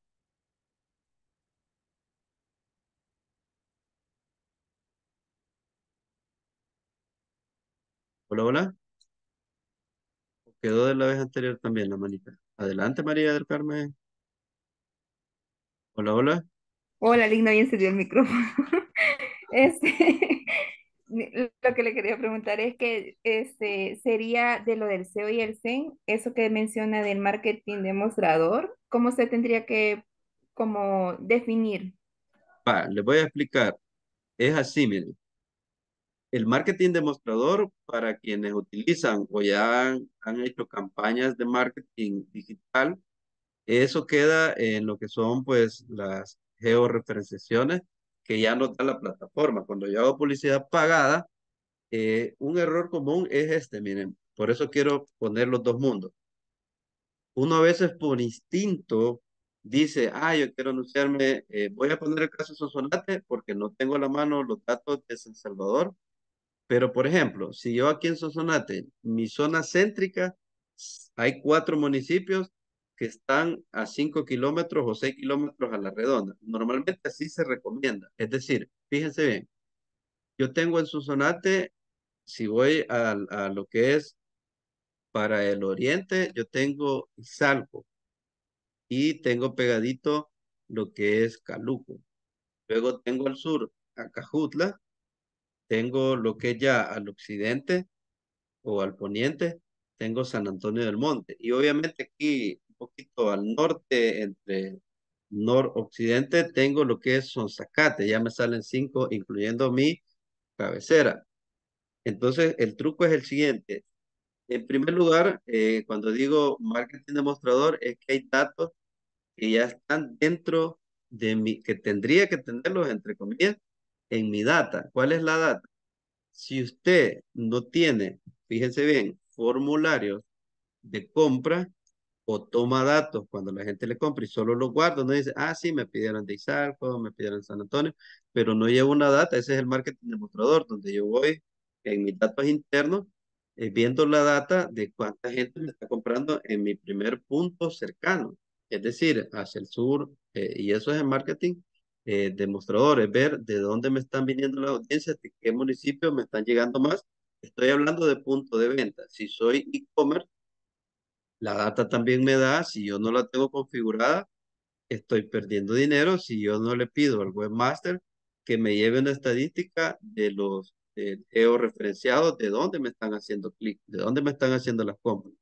Hola, hola. Quedó de la vez anterior también la manita. Adelante, María del Carmen. Hola, hola. Hola, Link, no bien se dio el micrófono. Este, lo que le quería preguntar es que este, sería de lo del S E O y el S E M, eso que menciona del marketing demostrador, ¿cómo se tendría que como definir? Va, les voy a explicar. Es así, miren. El marketing demostrador, para quienes utilizan o ya han, han hecho campañas de marketing digital, eso queda en lo que son pues las georreferenciaciones que ya nos da la plataforma. Cuando yo hago publicidad pagada, eh, un error común es este, miren, por eso quiero poner los dos mundos. Uno a veces por instinto dice, ah, yo quiero anunciarme, eh, voy a poner el caso Sonsonate porque no tengo a la mano los datos de San Salvador. Pero, por ejemplo, si yo aquí en Sonsonate, mi zona céntrica, hay cuatro municipios que están a cinco kilómetros o seis kilómetros a la redonda. Normalmente así se recomienda. Es decir, fíjense bien, yo tengo en Sonsonate, si voy a, a lo que es para el oriente, yo tengo Izalco y tengo pegadito lo que es Caluco. Luego tengo al sur Acajutla. Tengo lo que ya al occidente o al poniente, tengo San Antonio del Monte. Y obviamente aquí, un poquito al norte, entre noroccidente, tengo lo que es Sonsacate. Ya me salen cinco, incluyendo mi cabecera. Entonces, el truco es el siguiente. En primer lugar, eh, cuando digo marketing demostrador, es que hay datos que ya están dentro de mi, que tendría que tenerlos, entre comillas, en mi data. ¿Cuál es la data? Si usted no tiene, fíjense bien, formularios de compra o toma datos cuando la gente le compra y solo los guarda, no dice, ah, sí, me pidieron de Izalco, me pidieron San Antonio, pero no llevo una data. Ese es el marketing demostrador, donde yo voy en mis datos internos, eh, viendo la data de cuánta gente me está comprando en mi primer punto cercano, es decir, hacia el sur, eh, y eso es en marketing eh, de mostradores, ver de dónde me están viniendo las audiencias, de qué municipios me están llegando más. Estoy hablando de punto de venta. Si soy e-commerce, la data también me da, si yo no la tengo configurada, estoy perdiendo dinero si yo no le pido al webmaster que me lleve una estadística de los georreferenciados, de dónde me están haciendo clic, de dónde me están haciendo las compras.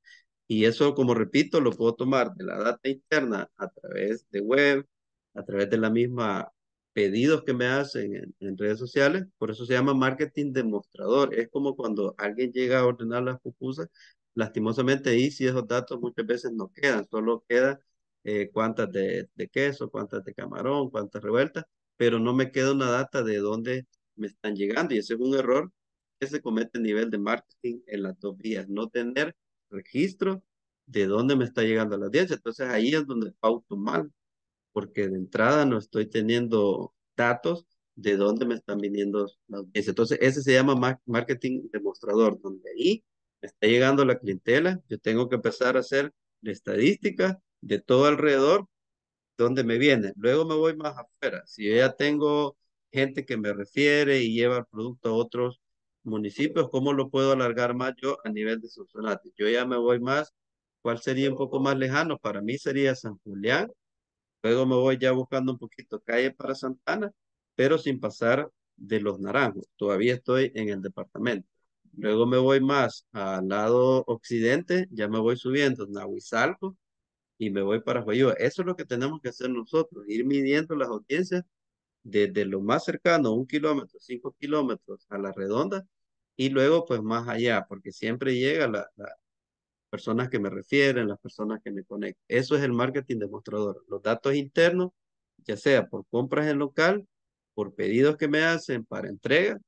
Y eso, como repito, lo puedo tomar de la data interna a través de web, a través de la misma pedidos que me hacen en, en redes sociales. Por eso se llama marketing de mostrador. Es como cuando alguien llega a ordenar las pupusas, lastimosamente, y si esos datos muchas veces no quedan, solo quedan Eh, cuántas de, de queso, cuántas de camarón, cuántas revueltas, pero no me queda una data de dónde me están llegando, y ese es un error que se comete a nivel de marketing en las dos vías, no tener registro de dónde me está llegando la audiencia. Entonces ahí es donde pauto mal, porque de entrada no estoy teniendo datos de dónde me están viniendo la audiencia. Entonces ese se llama marketing demostrador, donde ahí me está llegando la clientela, yo tengo que empezar a hacer estadísticas de todo alrededor, donde me viene. Luego me voy más afuera. Si yo ya tengo gente que me refiere y lleva el producto a otros municipios, ¿cómo lo puedo alargar más yo a nivel de Sonsonate? Yo ya me voy más, ¿cuál sería un poco más lejano? Para mí sería San Julián. Luego me voy ya buscando un poquito calle para Santana, pero sin pasar de Los Naranjos. Todavía estoy en el departamento. Luego me voy más al lado occidente, ya me voy subiendo Nahuizalco, y me voy para Huayúa. Eso es lo que tenemos que hacer nosotros, ir midiendo las audiencias desde lo más cercano, un kilómetro, cinco kilómetros a la redonda, y luego pues más allá, porque siempre llegan las la personas que me refieren, las personas que me conectan. Eso es el marketing demostrador. Los datos internos, ya sea por compras en local, por pedidos que me hacen para entrega,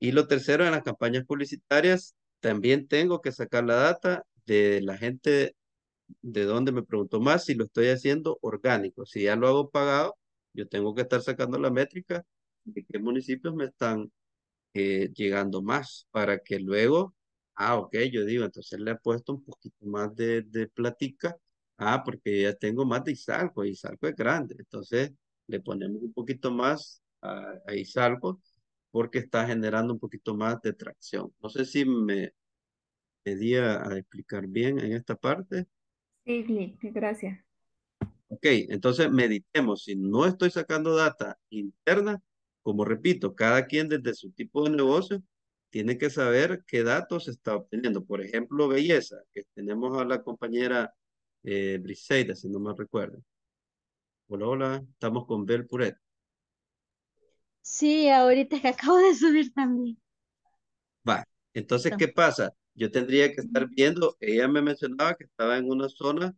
y lo tercero, en las campañas publicitarias, también tengo que sacar la data de la gente de dónde me preguntó más, si lo estoy haciendo orgánico. Si ya lo hago pagado, yo tengo que estar sacando la métrica de qué municipios me están eh, llegando más, para que luego, ah, ok, yo digo, entonces le he puesto un poquito más de, de platica, ah, porque ya tengo más de Izalco, Izalco es grande, entonces le ponemos un poquito más a, a Izalco, porque está generando un poquito más de tracción. No sé si me, me di a, a explicar bien en esta parte. Sí, gracias. Ok, entonces meditemos. Si no estoy sacando data interna, como repito, cada quien desde su tipo de negocio tiene que saber qué datos está obteniendo. Por ejemplo, belleza, que tenemos a la compañera eh, Briseida, si no me recuerdo. Hola, hola, estamos con Bel Puret. Sí, ahorita que acabo de subir también. Va, entonces, ¿qué pasa? Yo tendría que estar viendo, ella me mencionaba que estaba en una zona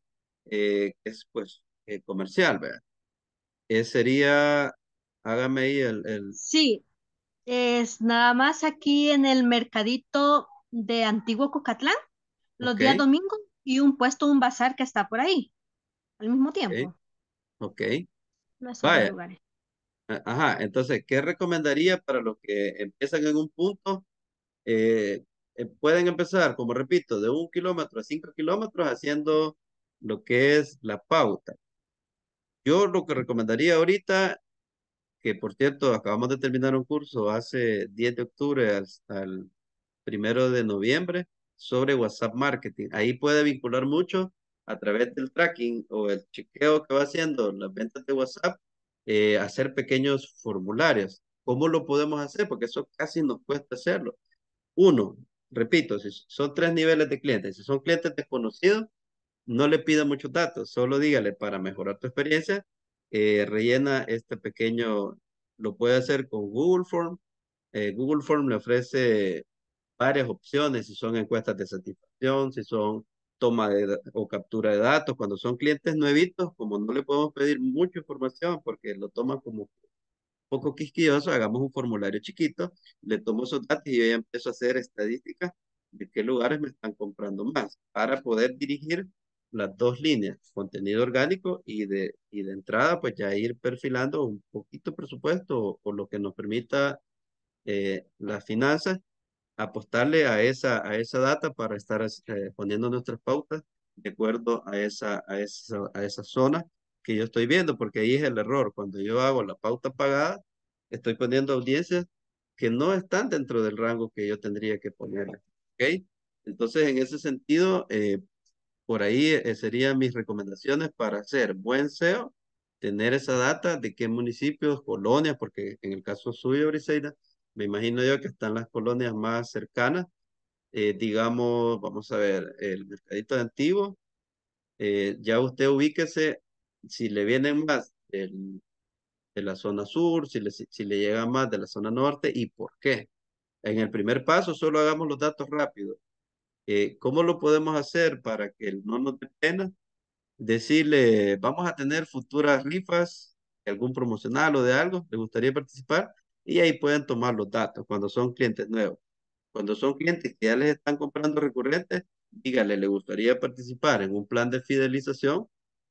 eh, que es pues eh, comercial, ¿verdad? Eh, sería, hágame ahí el, el... Sí, es nada más aquí en el mercadito de Antiguo Cucatlán, los okay. días domingos, y un puesto, un bazar que está por ahí, al mismo tiempo. Ok. okay. No son los lugares. Ajá, entonces, ¿qué recomendaría para los que empiezan en un punto? Eh... Eh, pueden empezar, como repito, de un kilómetro a cinco kilómetros haciendo lo que es la pauta. Yo lo que recomendaría ahorita, que por cierto acabamos de terminar un curso hace diez de octubre hasta el primero de noviembre sobre WhatsApp Marketing. Ahí puede vincular mucho a través del tracking o el chequeo que va haciendo las ventas de WhatsApp, eh, hacer pequeños formularios. ¿Cómo lo podemos hacer? Porque eso casi nos cuesta hacerlo. Uno, repito, si son tres niveles de clientes. Si son clientes desconocidos, no le pida muchos datos. Solo dígale, para mejorar tu experiencia, eh, rellena este pequeño, lo puede hacer con Google Form. Eh, Google Form le ofrece varias opciones, si son encuestas de satisfacción, si son toma de, o captura de datos. Cuando son clientes nuevitos, como no le podemos pedir mucha información porque lo toman como poco quisquilloso, hagamos un formulario chiquito, le tomo esos datos y yo ya empiezo a hacer estadísticas de qué lugares me están comprando más, para poder dirigir las dos líneas, contenido orgánico y de, y de entrada, pues ya ir perfilando un poquito presupuesto o, o lo que nos permita eh, las finanzas apostarle a esa, a esa data para estar eh, poniendo nuestras pautas de acuerdo a esa, a, esa, a esa zona que yo estoy viendo, porque ahí es el error. Cuando yo hago la pauta pagada, estoy poniendo audiencias que no están dentro del rango que yo tendría que ponerle, ¿ok? Entonces, en ese sentido, eh, por ahí eh, serían mis recomendaciones para hacer buen S E O, tener esa data de qué municipios, colonias, porque en el caso suyo, Briseida, me imagino yo que están las colonias más cercanas, eh, digamos, vamos a ver, el Mercadito de Antiguo, eh, ya usted ubíquese, si le vienen más del, de la zona sur, si le, si le llega más de la zona norte, ¿y por qué? En el primer paso solo hagamos los datos rápidos. Eh, ¿Cómo lo podemos hacer para que no nos dé pena? Decirle, vamos a tener futuras rifas, algún promocional o de algo, les gustaría participar, y ahí pueden tomar los datos cuando son clientes nuevos. Cuando son clientes que ya les están comprando recurrentes, dígale, le gustaría participar en un plan de fidelización,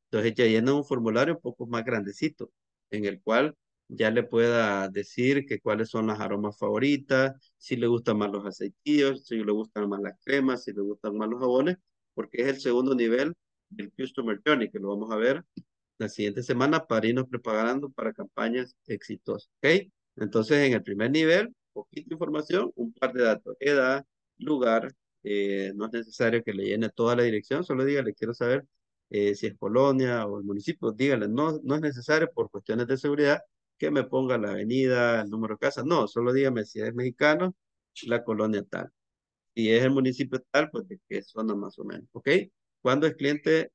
entonces ya llenan un formulario un poco más grandecito, en el cual ya le pueda decir que cuáles son las aromas favoritas, si le gustan más los aceitillos, si le gustan más las cremas, si le gustan más los jabones, porque es el segundo nivel del Customer Journey, que lo vamos a ver la siguiente semana para irnos preparando para campañas exitosas, ¿ok? Entonces, en el primer nivel, poquita información, un par de datos, edad, lugar, eh, no es necesario que le llene toda la dirección, solo dígale, quiero saber eh, si es colonia o el municipio, dígale, no, no es necesario por cuestiones de seguridad que me ponga la avenida, el número de casa, no, solo dígame si es mexicano, la colonia tal. Si es el municipio tal, pues de qué zona más o menos, ¿ok? Cuando es cliente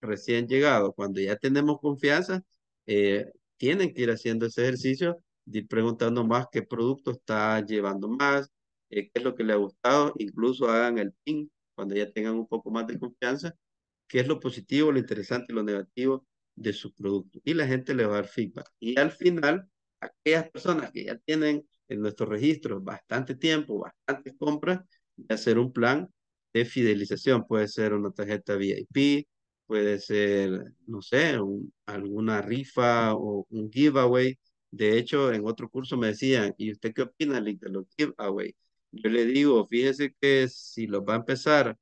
recién llegado, cuando ya tenemos confianza, eh, tienen que ir haciendo ese ejercicio, de ir preguntando más qué producto está llevando más, eh, qué es lo que le ha gustado, incluso hagan el pin, cuando ya tengan un poco más de confianza, qué es lo positivo, lo interesante y lo negativo de su producto. Y la gente le va a dar feedback. Y al final, aquellas personas que ya tienen en nuestros registros bastante tiempo, bastantes compras, de hacer un plan de fidelización, puede ser una tarjeta V I P, puede ser, no sé, un, alguna rifa o un giveaway. De hecho, en otro curso me decían, ¿y usted qué opina de los giveaway? Yo le digo, fíjese que si los va a empezar,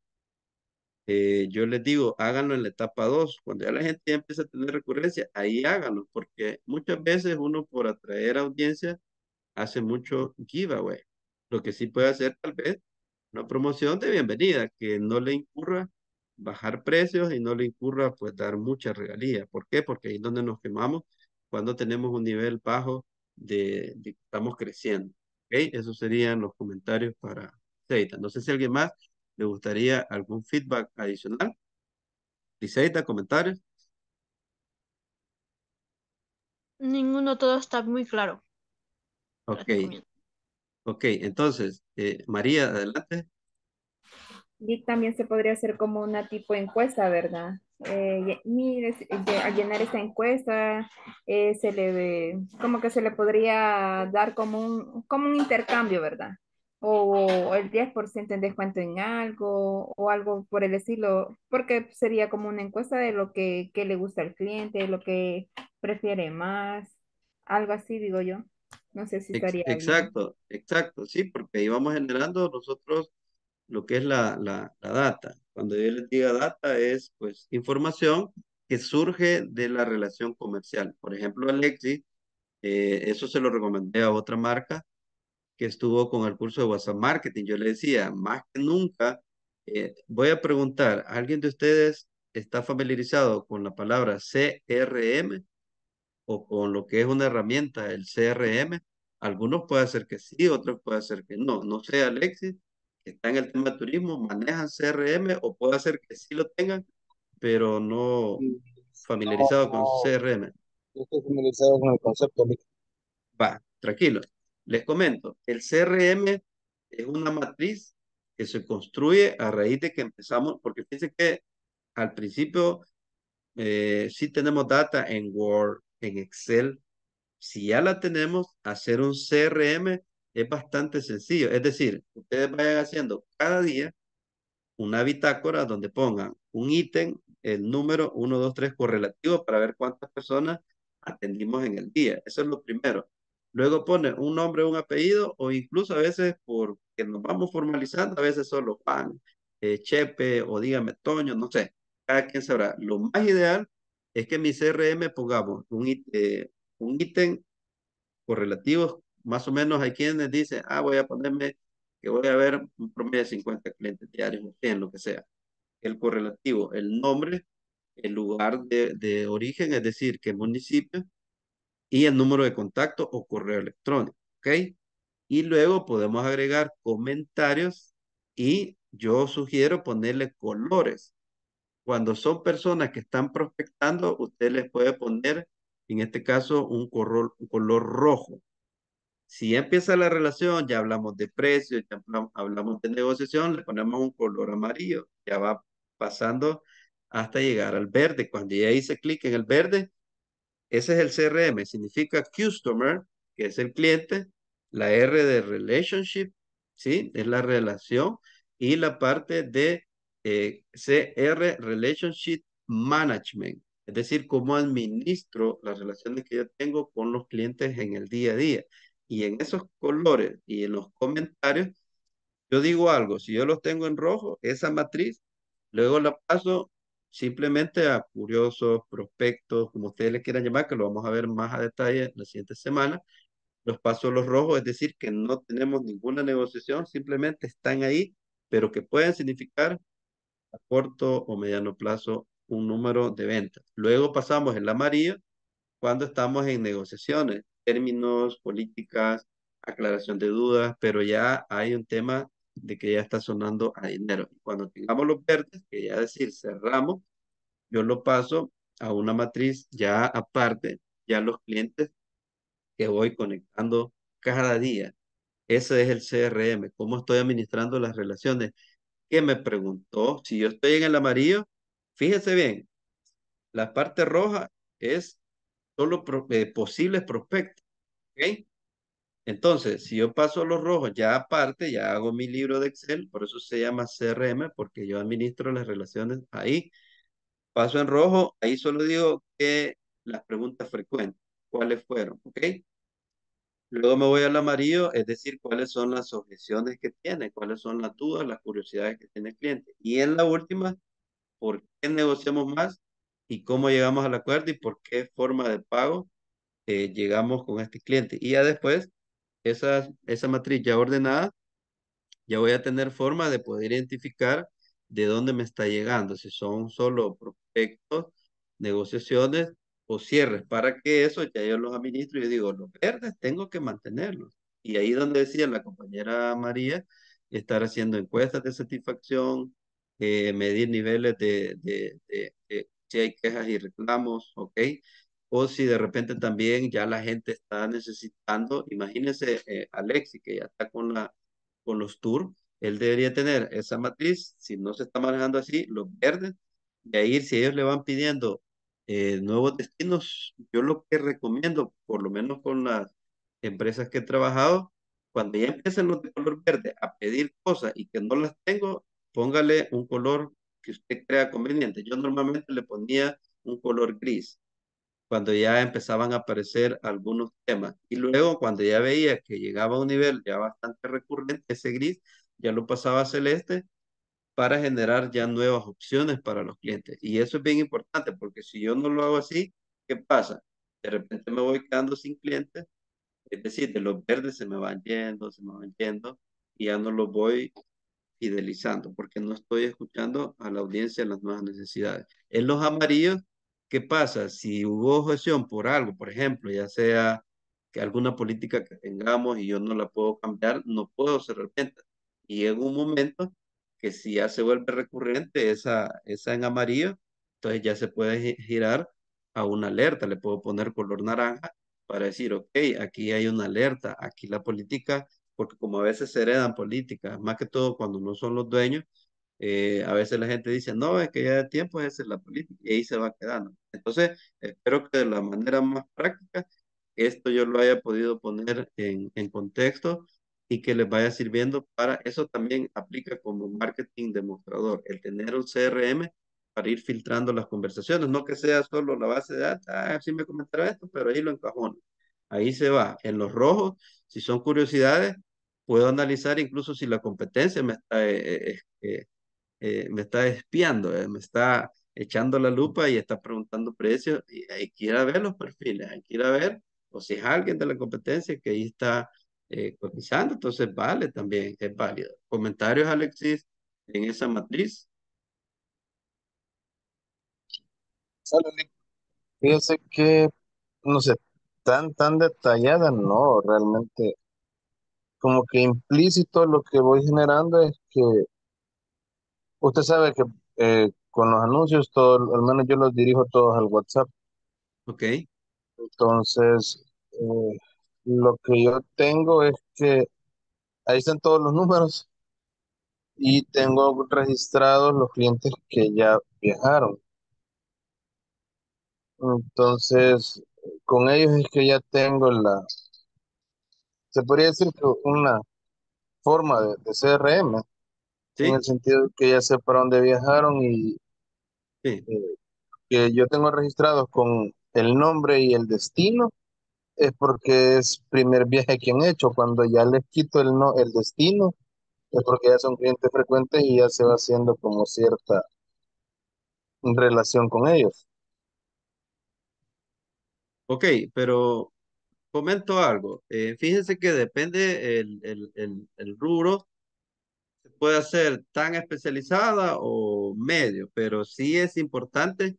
eh, yo les digo, háganlo en la etapa dos, cuando ya la gente ya empieza a tener recurrencia, ahí háganlo, porque muchas veces uno por atraer audiencia hace mucho giveaway. Lo que sí puede hacer tal vez una promoción de bienvenida, que no le incurra bajar precios y no le incurra pues dar mucha regalía. ¿Por qué? Porque ahí es donde nos quemamos cuando tenemos un nivel bajo de que estamos creciendo. ¿Okay? Esos serían los comentarios para Briseida. No sé si alguien más le gustaría algún feedback adicional. Briseida, comentarios. Ninguno, todo está muy claro. Ok. Ok, entonces, eh, María, adelante. Y también se podría hacer como una tipo de encuesta, ¿verdad? Eh, mire, al llenar esta encuesta, eh, se le ve, como que se le podría dar como un, como un intercambio, ¿verdad? O, o el diez por ciento en descuento en algo, o algo por el estilo, porque sería como una encuesta de lo que, que le gusta al cliente, lo que prefiere más, algo así, digo yo. No sé si estaría exacto, bien. Exacto, sí, porque ahí vamos generando nosotros lo que es la, la, la data. Cuando yo les diga data es, pues, información que surge de la relación comercial. Por ejemplo, Alexis, eh, eso se lo recomendé a otra marca que estuvo con el curso de WhatsApp Marketing. Yo le decía, más que nunca, eh, voy a preguntar, ¿alguien de ustedes está familiarizado con la palabra C R M? O con lo que es una herramienta, el C R M, algunos puede ser que sí, otros puede ser que no. No sé, Alexis, que está en el tema de turismo, manejan C R M o puede ser que sí lo tengan, pero no familiarizado no, no, con C R M. Yo estoy familiarizado con el concepto. Va, tranquilo. Les comento, el C R M es una matriz que se construye a raíz de que empezamos, porque fíjense que al principio eh, sí tenemos data en Word, en Excel. Si ya la tenemos, hacer un C R M es bastante sencillo. Es decir, ustedes vayan haciendo cada día una bitácora donde pongan un ítem, el número uno, dos, tres correlativo para ver cuántas personas atendimos en el día. Eso es lo primero. Luego pone un nombre, un apellido, o incluso a veces, porque nos vamos formalizando, a veces solo Juan, eh, Chepe, o dígame Toño, no sé, cada quien sabrá. Lo más ideal es que en mi C R M pongamos un, eh, un ítem correlativo. Más o menos hay quienes dicen, ah, voy a ponerme que voy a ver un promedio de cincuenta clientes diarios, cien, lo que sea. El correlativo, el nombre, el lugar de, de origen, es decir, qué municipio, y el número de contacto o correo electrónico, ¿ok? Y luego podemos agregar comentarios, y yo sugiero ponerle colores. Cuando son personas que están prospectando, usted les puede poner, en este caso, un color, un color rojo. Si ya empieza la relación, ya hablamos de precios, ya hablamos de negociación, le ponemos un color amarillo, ya va pasando hasta llegar al verde. Cuando ya hice clic en el verde, ese es el C R M, significa Customer, que es el cliente, la R de Relationship, ¿sí? Es la relación, y la parte de eh, C R, Relationship Management, es decir, cómo administro las relaciones que yo tengo con los clientes en el día a día. Y en esos colores y en los comentarios, yo digo algo, si yo los tengo en rojo, esa matriz, luego la paso simplemente a curiosos, prospectos, como ustedes les quieran llamar, que lo vamos a ver más a detalle la siguiente semana, los paso a los rojos, es decir, que no tenemos ninguna negociación, simplemente están ahí, pero que pueden significar a corto o mediano plazo un número de ventas. Luego pasamos el amarillo cuando estamos en negociaciones, términos, políticas, aclaración de dudas, pero ya hay un tema de que ya está sonando a dinero. Cuando tengamos los verdes, que ya decir cerramos, yo lo paso a una matriz ya aparte, ya los clientes que voy conectando cada día. Ese es el C R M, cómo estoy administrando las relaciones. ¿Qué me preguntó? Si yo estoy en el amarillo, fíjese bien, la parte roja es solo pro, eh, posibles prospectos, ¿ok? Entonces, si yo paso a los rojos, ya aparte, ya hago mi libro de Excel, por eso se llama C R M, porque yo administro las relaciones ahí. Paso en rojo, ahí solo digo que las preguntas frecuentes, cuáles fueron, ¿ok? Luego me voy al amarillo, es decir, cuáles son las objeciones que tiene, cuáles son las dudas, las curiosidades que tiene el cliente. Y en la última, ¿por qué negociamos más? Y cómo llegamos al acuerdo y por qué forma de pago eh, llegamos con este cliente. Y ya después, esa, esa matriz ya ordenada, ya voy a tener forma de poder identificar de dónde me está llegando, si son solo prospectos, negociaciones o cierres, para que eso ya yo los administro y yo digo, los verdes tengo que mantenerlos. Y ahí donde decía la compañera María, estar haciendo encuestas de satisfacción, eh, medir niveles de... de, de, de si hay quejas y reclamos, ¿ok? O si de repente también ya la gente está necesitando, imagínense eh, Alexi, que ya está con, la, con los tours, él debería tener esa matriz, si no se está manejando así, los verdes, de ahí si ellos le van pidiendo eh, nuevos destinos, yo lo que recomiendo, por lo menos con las empresas que he trabajado, cuando ya empiecen los de color verde a pedir cosas y que no las tengo, póngale un color que usted crea conveniente. Yo normalmente le ponía un color gris cuando ya empezaban a aparecer algunos temas, y luego cuando ya veía que llegaba a un nivel ya bastante recurrente, ese gris ya lo pasaba a celeste para generar ya nuevas opciones para los clientes. Y eso es bien importante, porque si yo no lo hago así, ¿qué pasa? De repente me voy quedando sin clientes, es decir, de los verdes se me van yendo, se me van yendo, y ya no los voy fidelizando, porque no estoy escuchando a la audiencia las nuevas necesidades. En los amarillos, ¿qué pasa? Si hubo objeción por algo, por ejemplo, ya sea que alguna política que tengamos y yo no la puedo cambiar, no puedo cerrar ventas. Y llega un momento que si ya se vuelve recurrente esa, esa en amarillo, entonces ya se puede girar a una alerta. Le puedo poner color naranja para decir, ok, aquí hay una alerta, aquí la política... porque como a veces se heredan políticas, más que todo cuando no son los dueños, eh, a veces la gente dice, no, es que ya de tiempo esa es la política, y ahí se va quedando. Entonces, espero que de la manera más práctica, esto yo lo haya podido poner en, en contexto, y que les vaya sirviendo para, eso también aplica como marketing demostrador, el tener un C R M para ir filtrando las conversaciones, no que sea solo la base de datos, ah, sí me comentaron esto, pero ahí lo encajona. Ahí se va. En los rojos, si son curiosidades, puedo analizar incluso si la competencia me está, eh, eh, eh, me está espiando, eh, me está echando la lupa y está preguntando precios. Y hay que ir a ver los perfiles, hay que ir a ver, o si es alguien de la competencia que ahí está eh, cotizando, entonces vale también, es válido. ¿Comentarios, Alexis, en esa matriz? Sale. Fíjense que, no sé, tan, tan detallada, no, realmente, como que implícito lo que voy generando es que, usted sabe que eh, con los anuncios, todo, al menos yo los dirijo todos al WhatsApp. Ok. Entonces, eh, lo que yo tengo es que ahí están todos los números y tengo registrados los clientes que ya viajaron. Entonces, con ellos es que ya tengo la, se podría decir que una forma de, de C R M, ¿sí? En el sentido que ya sé para dónde viajaron y sí. eh, que yo tengo registrados con el nombre y el destino, es porque es primer viaje que han hecho. Cuando ya les quito el, no, el destino, es porque ya son clientes frecuentes y ya se va haciendo como cierta relación con ellos. Ok, pero comento algo. Eh, fíjense que depende el, el, el, el rubro. Se puede hacer tan especializada o medio, pero sí es importante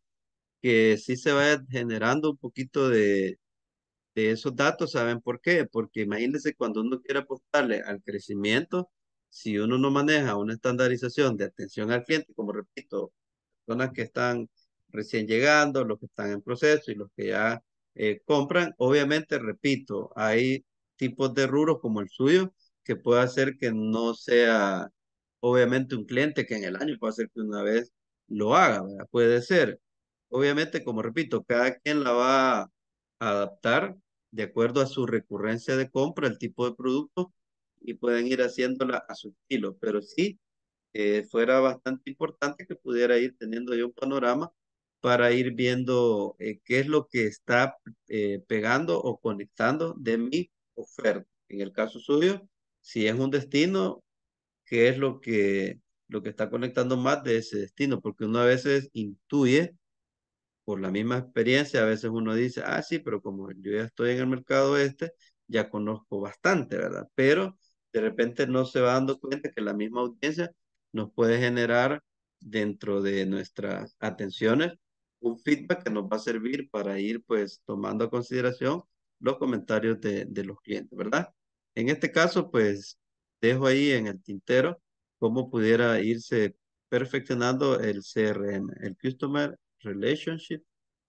que sí se vaya generando un poquito de, de esos datos. ¿Saben por qué? Porque imagínense cuando uno quiere apostarle al crecimiento, si uno no maneja una estandarización de atención al cliente, como repito, personas que están recién llegando, los que están en proceso y los que ya Eh, compran, obviamente, repito, hay tipos de rubros como el suyo que puede hacer que no sea, obviamente, un cliente que en el año puede hacer que una vez lo haga, ¿verdad? Puede ser. Obviamente, como repito, cada quien la va a adaptar de acuerdo a su recurrencia de compra, el tipo de producto, y pueden ir haciéndola a su estilo, pero sí eh, fuera bastante importante que pudiera ir teniendo yo un panorama para ir viendo eh, qué es lo que está eh, pegando o conectando de mi oferta. En el caso suyo, si es un destino, qué es lo que, lo que está conectando más de ese destino, porque uno a veces intuye, por la misma experiencia, a veces uno dice, ah, sí, pero como yo ya estoy en el mercado este, ya conozco bastante, ¿verdad? Pero de repente no se va dando cuenta que la misma audiencia nos puede generar dentro de nuestras atenciones un feedback que nos va a servir para ir pues tomando a consideración los comentarios de, de los clientes, ¿verdad? En este caso pues dejo ahí en el tintero cómo pudiera irse perfeccionando el C R M, el Customer Relationship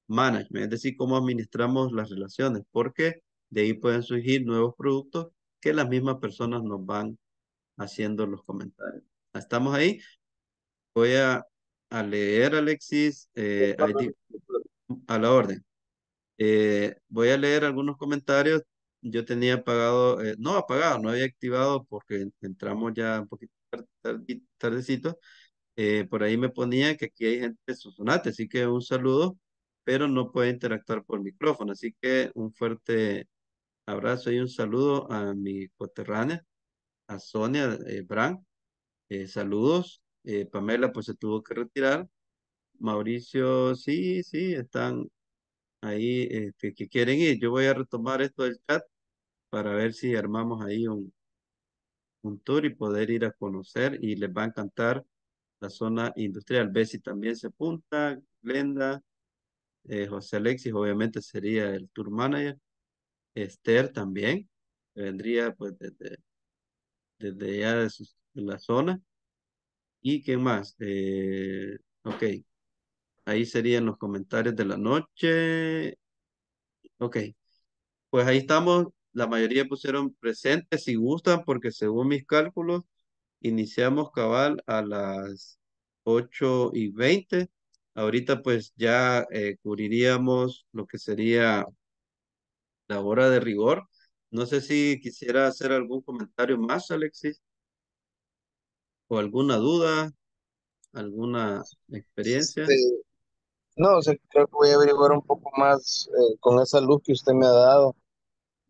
Management, es decir, cómo administramos las relaciones, porque de ahí pueden surgir nuevos productos que las mismas personas nos van haciendo los comentarios. ¿Estamos ahí? Voy a, a leer, Alexis, eh, a la orden. Eh, voy a leer algunos comentarios. Yo tenía apagado, eh, no apagado, no había activado porque entramos ya un poquito tarde, tardecito. Eh, por ahí me ponía que aquí hay gente de Sonsonate, así que un saludo, pero no puede interactuar por micrófono. Así que un fuerte abrazo y un saludo a mi coterránea, a Sonia eh, Brand. Eh, saludos. Eh, Pamela pues se tuvo que retirar. Mauricio, sí, sí, están ahí eh, que, que quieren ir. Yo voy a retomar esto del chat para ver si armamos ahí un, un tour y poder ir a conocer, y les va a encantar la zona industrial. Bessie también se apunta, Glenda, eh, José Alexis obviamente sería el tour manager, Esther también, que vendría pues desde, desde ya de, sus, de la zona. ¿Y qué más? Eh, ok. Ahí serían los comentarios de la noche. Ok. Pues ahí estamos. La mayoría pusieron presentes si gustan, porque según mis cálculos, iniciamos cabal a las ocho y veinte. Ahorita pues ya eh, cubriríamos lo que sería la hora de rigor. No sé si quisiera hacer algún comentario más, Alexis. ¿O alguna duda, alguna experiencia? Sí. No, o sea, creo que voy a averiguar un poco más eh, con esa luz que usted me ha dado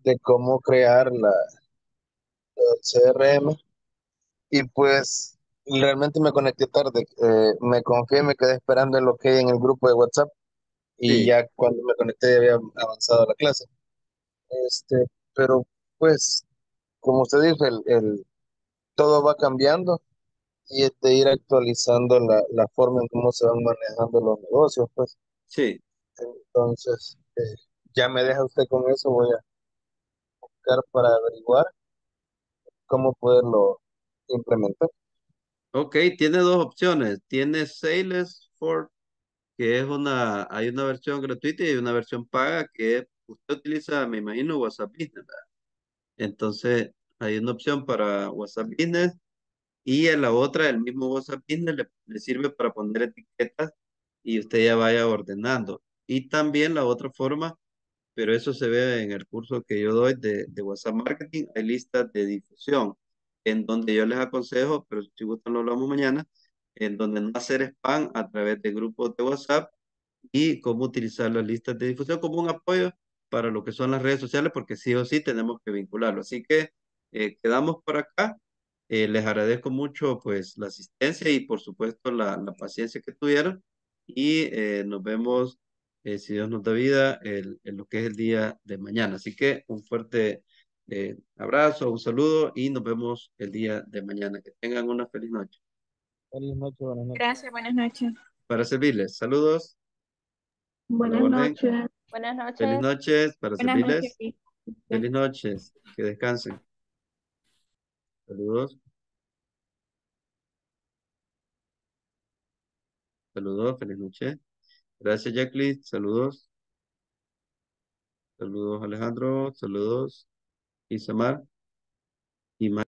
de cómo crear la, el C R M y pues realmente me conecté tarde, eh, me confié, me quedé esperando el ok en el grupo de WhatsApp y Sí, ya cuando me conecté ya había avanzado la clase. Este, pero pues como usted dijo, el, el- todo va cambiando y es de ir actualizando la, la forma en cómo se van manejando los negocios, pues. sí. Entonces, eh, ya me deja usted con eso, voy a buscar para averiguar cómo poderlo implementar. Ok, tiene dos opciones. Tiene Salesforce, que es una, hay una versión gratuita y hay una versión paga que es- usted utiliza, me imagino, WhatsApp Business, ¿verdad? Entonces, hay una opción para WhatsApp Business y en la otra, el mismo WhatsApp Business le, le sirve para poner etiquetas y usted ya vaya ordenando. Y también la otra forma, pero eso se ve en el curso que yo doy de, de WhatsApp Marketing, hay listas de difusión, en donde yo les aconsejo, pero si gustan lo hablamos mañana, en donde no hacer spam a través de grupos de WhatsApp y cómo utilizar las listas de difusión como un apoyo para lo que son las redes sociales, porque sí o sí tenemos que vincularlo. Así que eh, quedamos por acá. Eh, les agradezco mucho pues la asistencia y por supuesto la, la paciencia que tuvieron y eh, nos vemos, eh, si Dios nos da vida, el, en lo que es el día de mañana. Así que un fuerte eh, abrazo, un saludo y nos vemos el día de mañana. Que tengan una feliz noche. Feliz noche, buenas noches. Gracias, buenas noches. Para servirles, saludos a la Buenas orden. noches. Buenas Feliz noches. noches para Buenas noches, servirles. Vicky. Feliz noches. Que descansen. Saludos. Saludos. Feliz noche. Gracias, Jacqueline. Saludos. Saludos, Alejandro. Saludos, Isamar. Y Ma-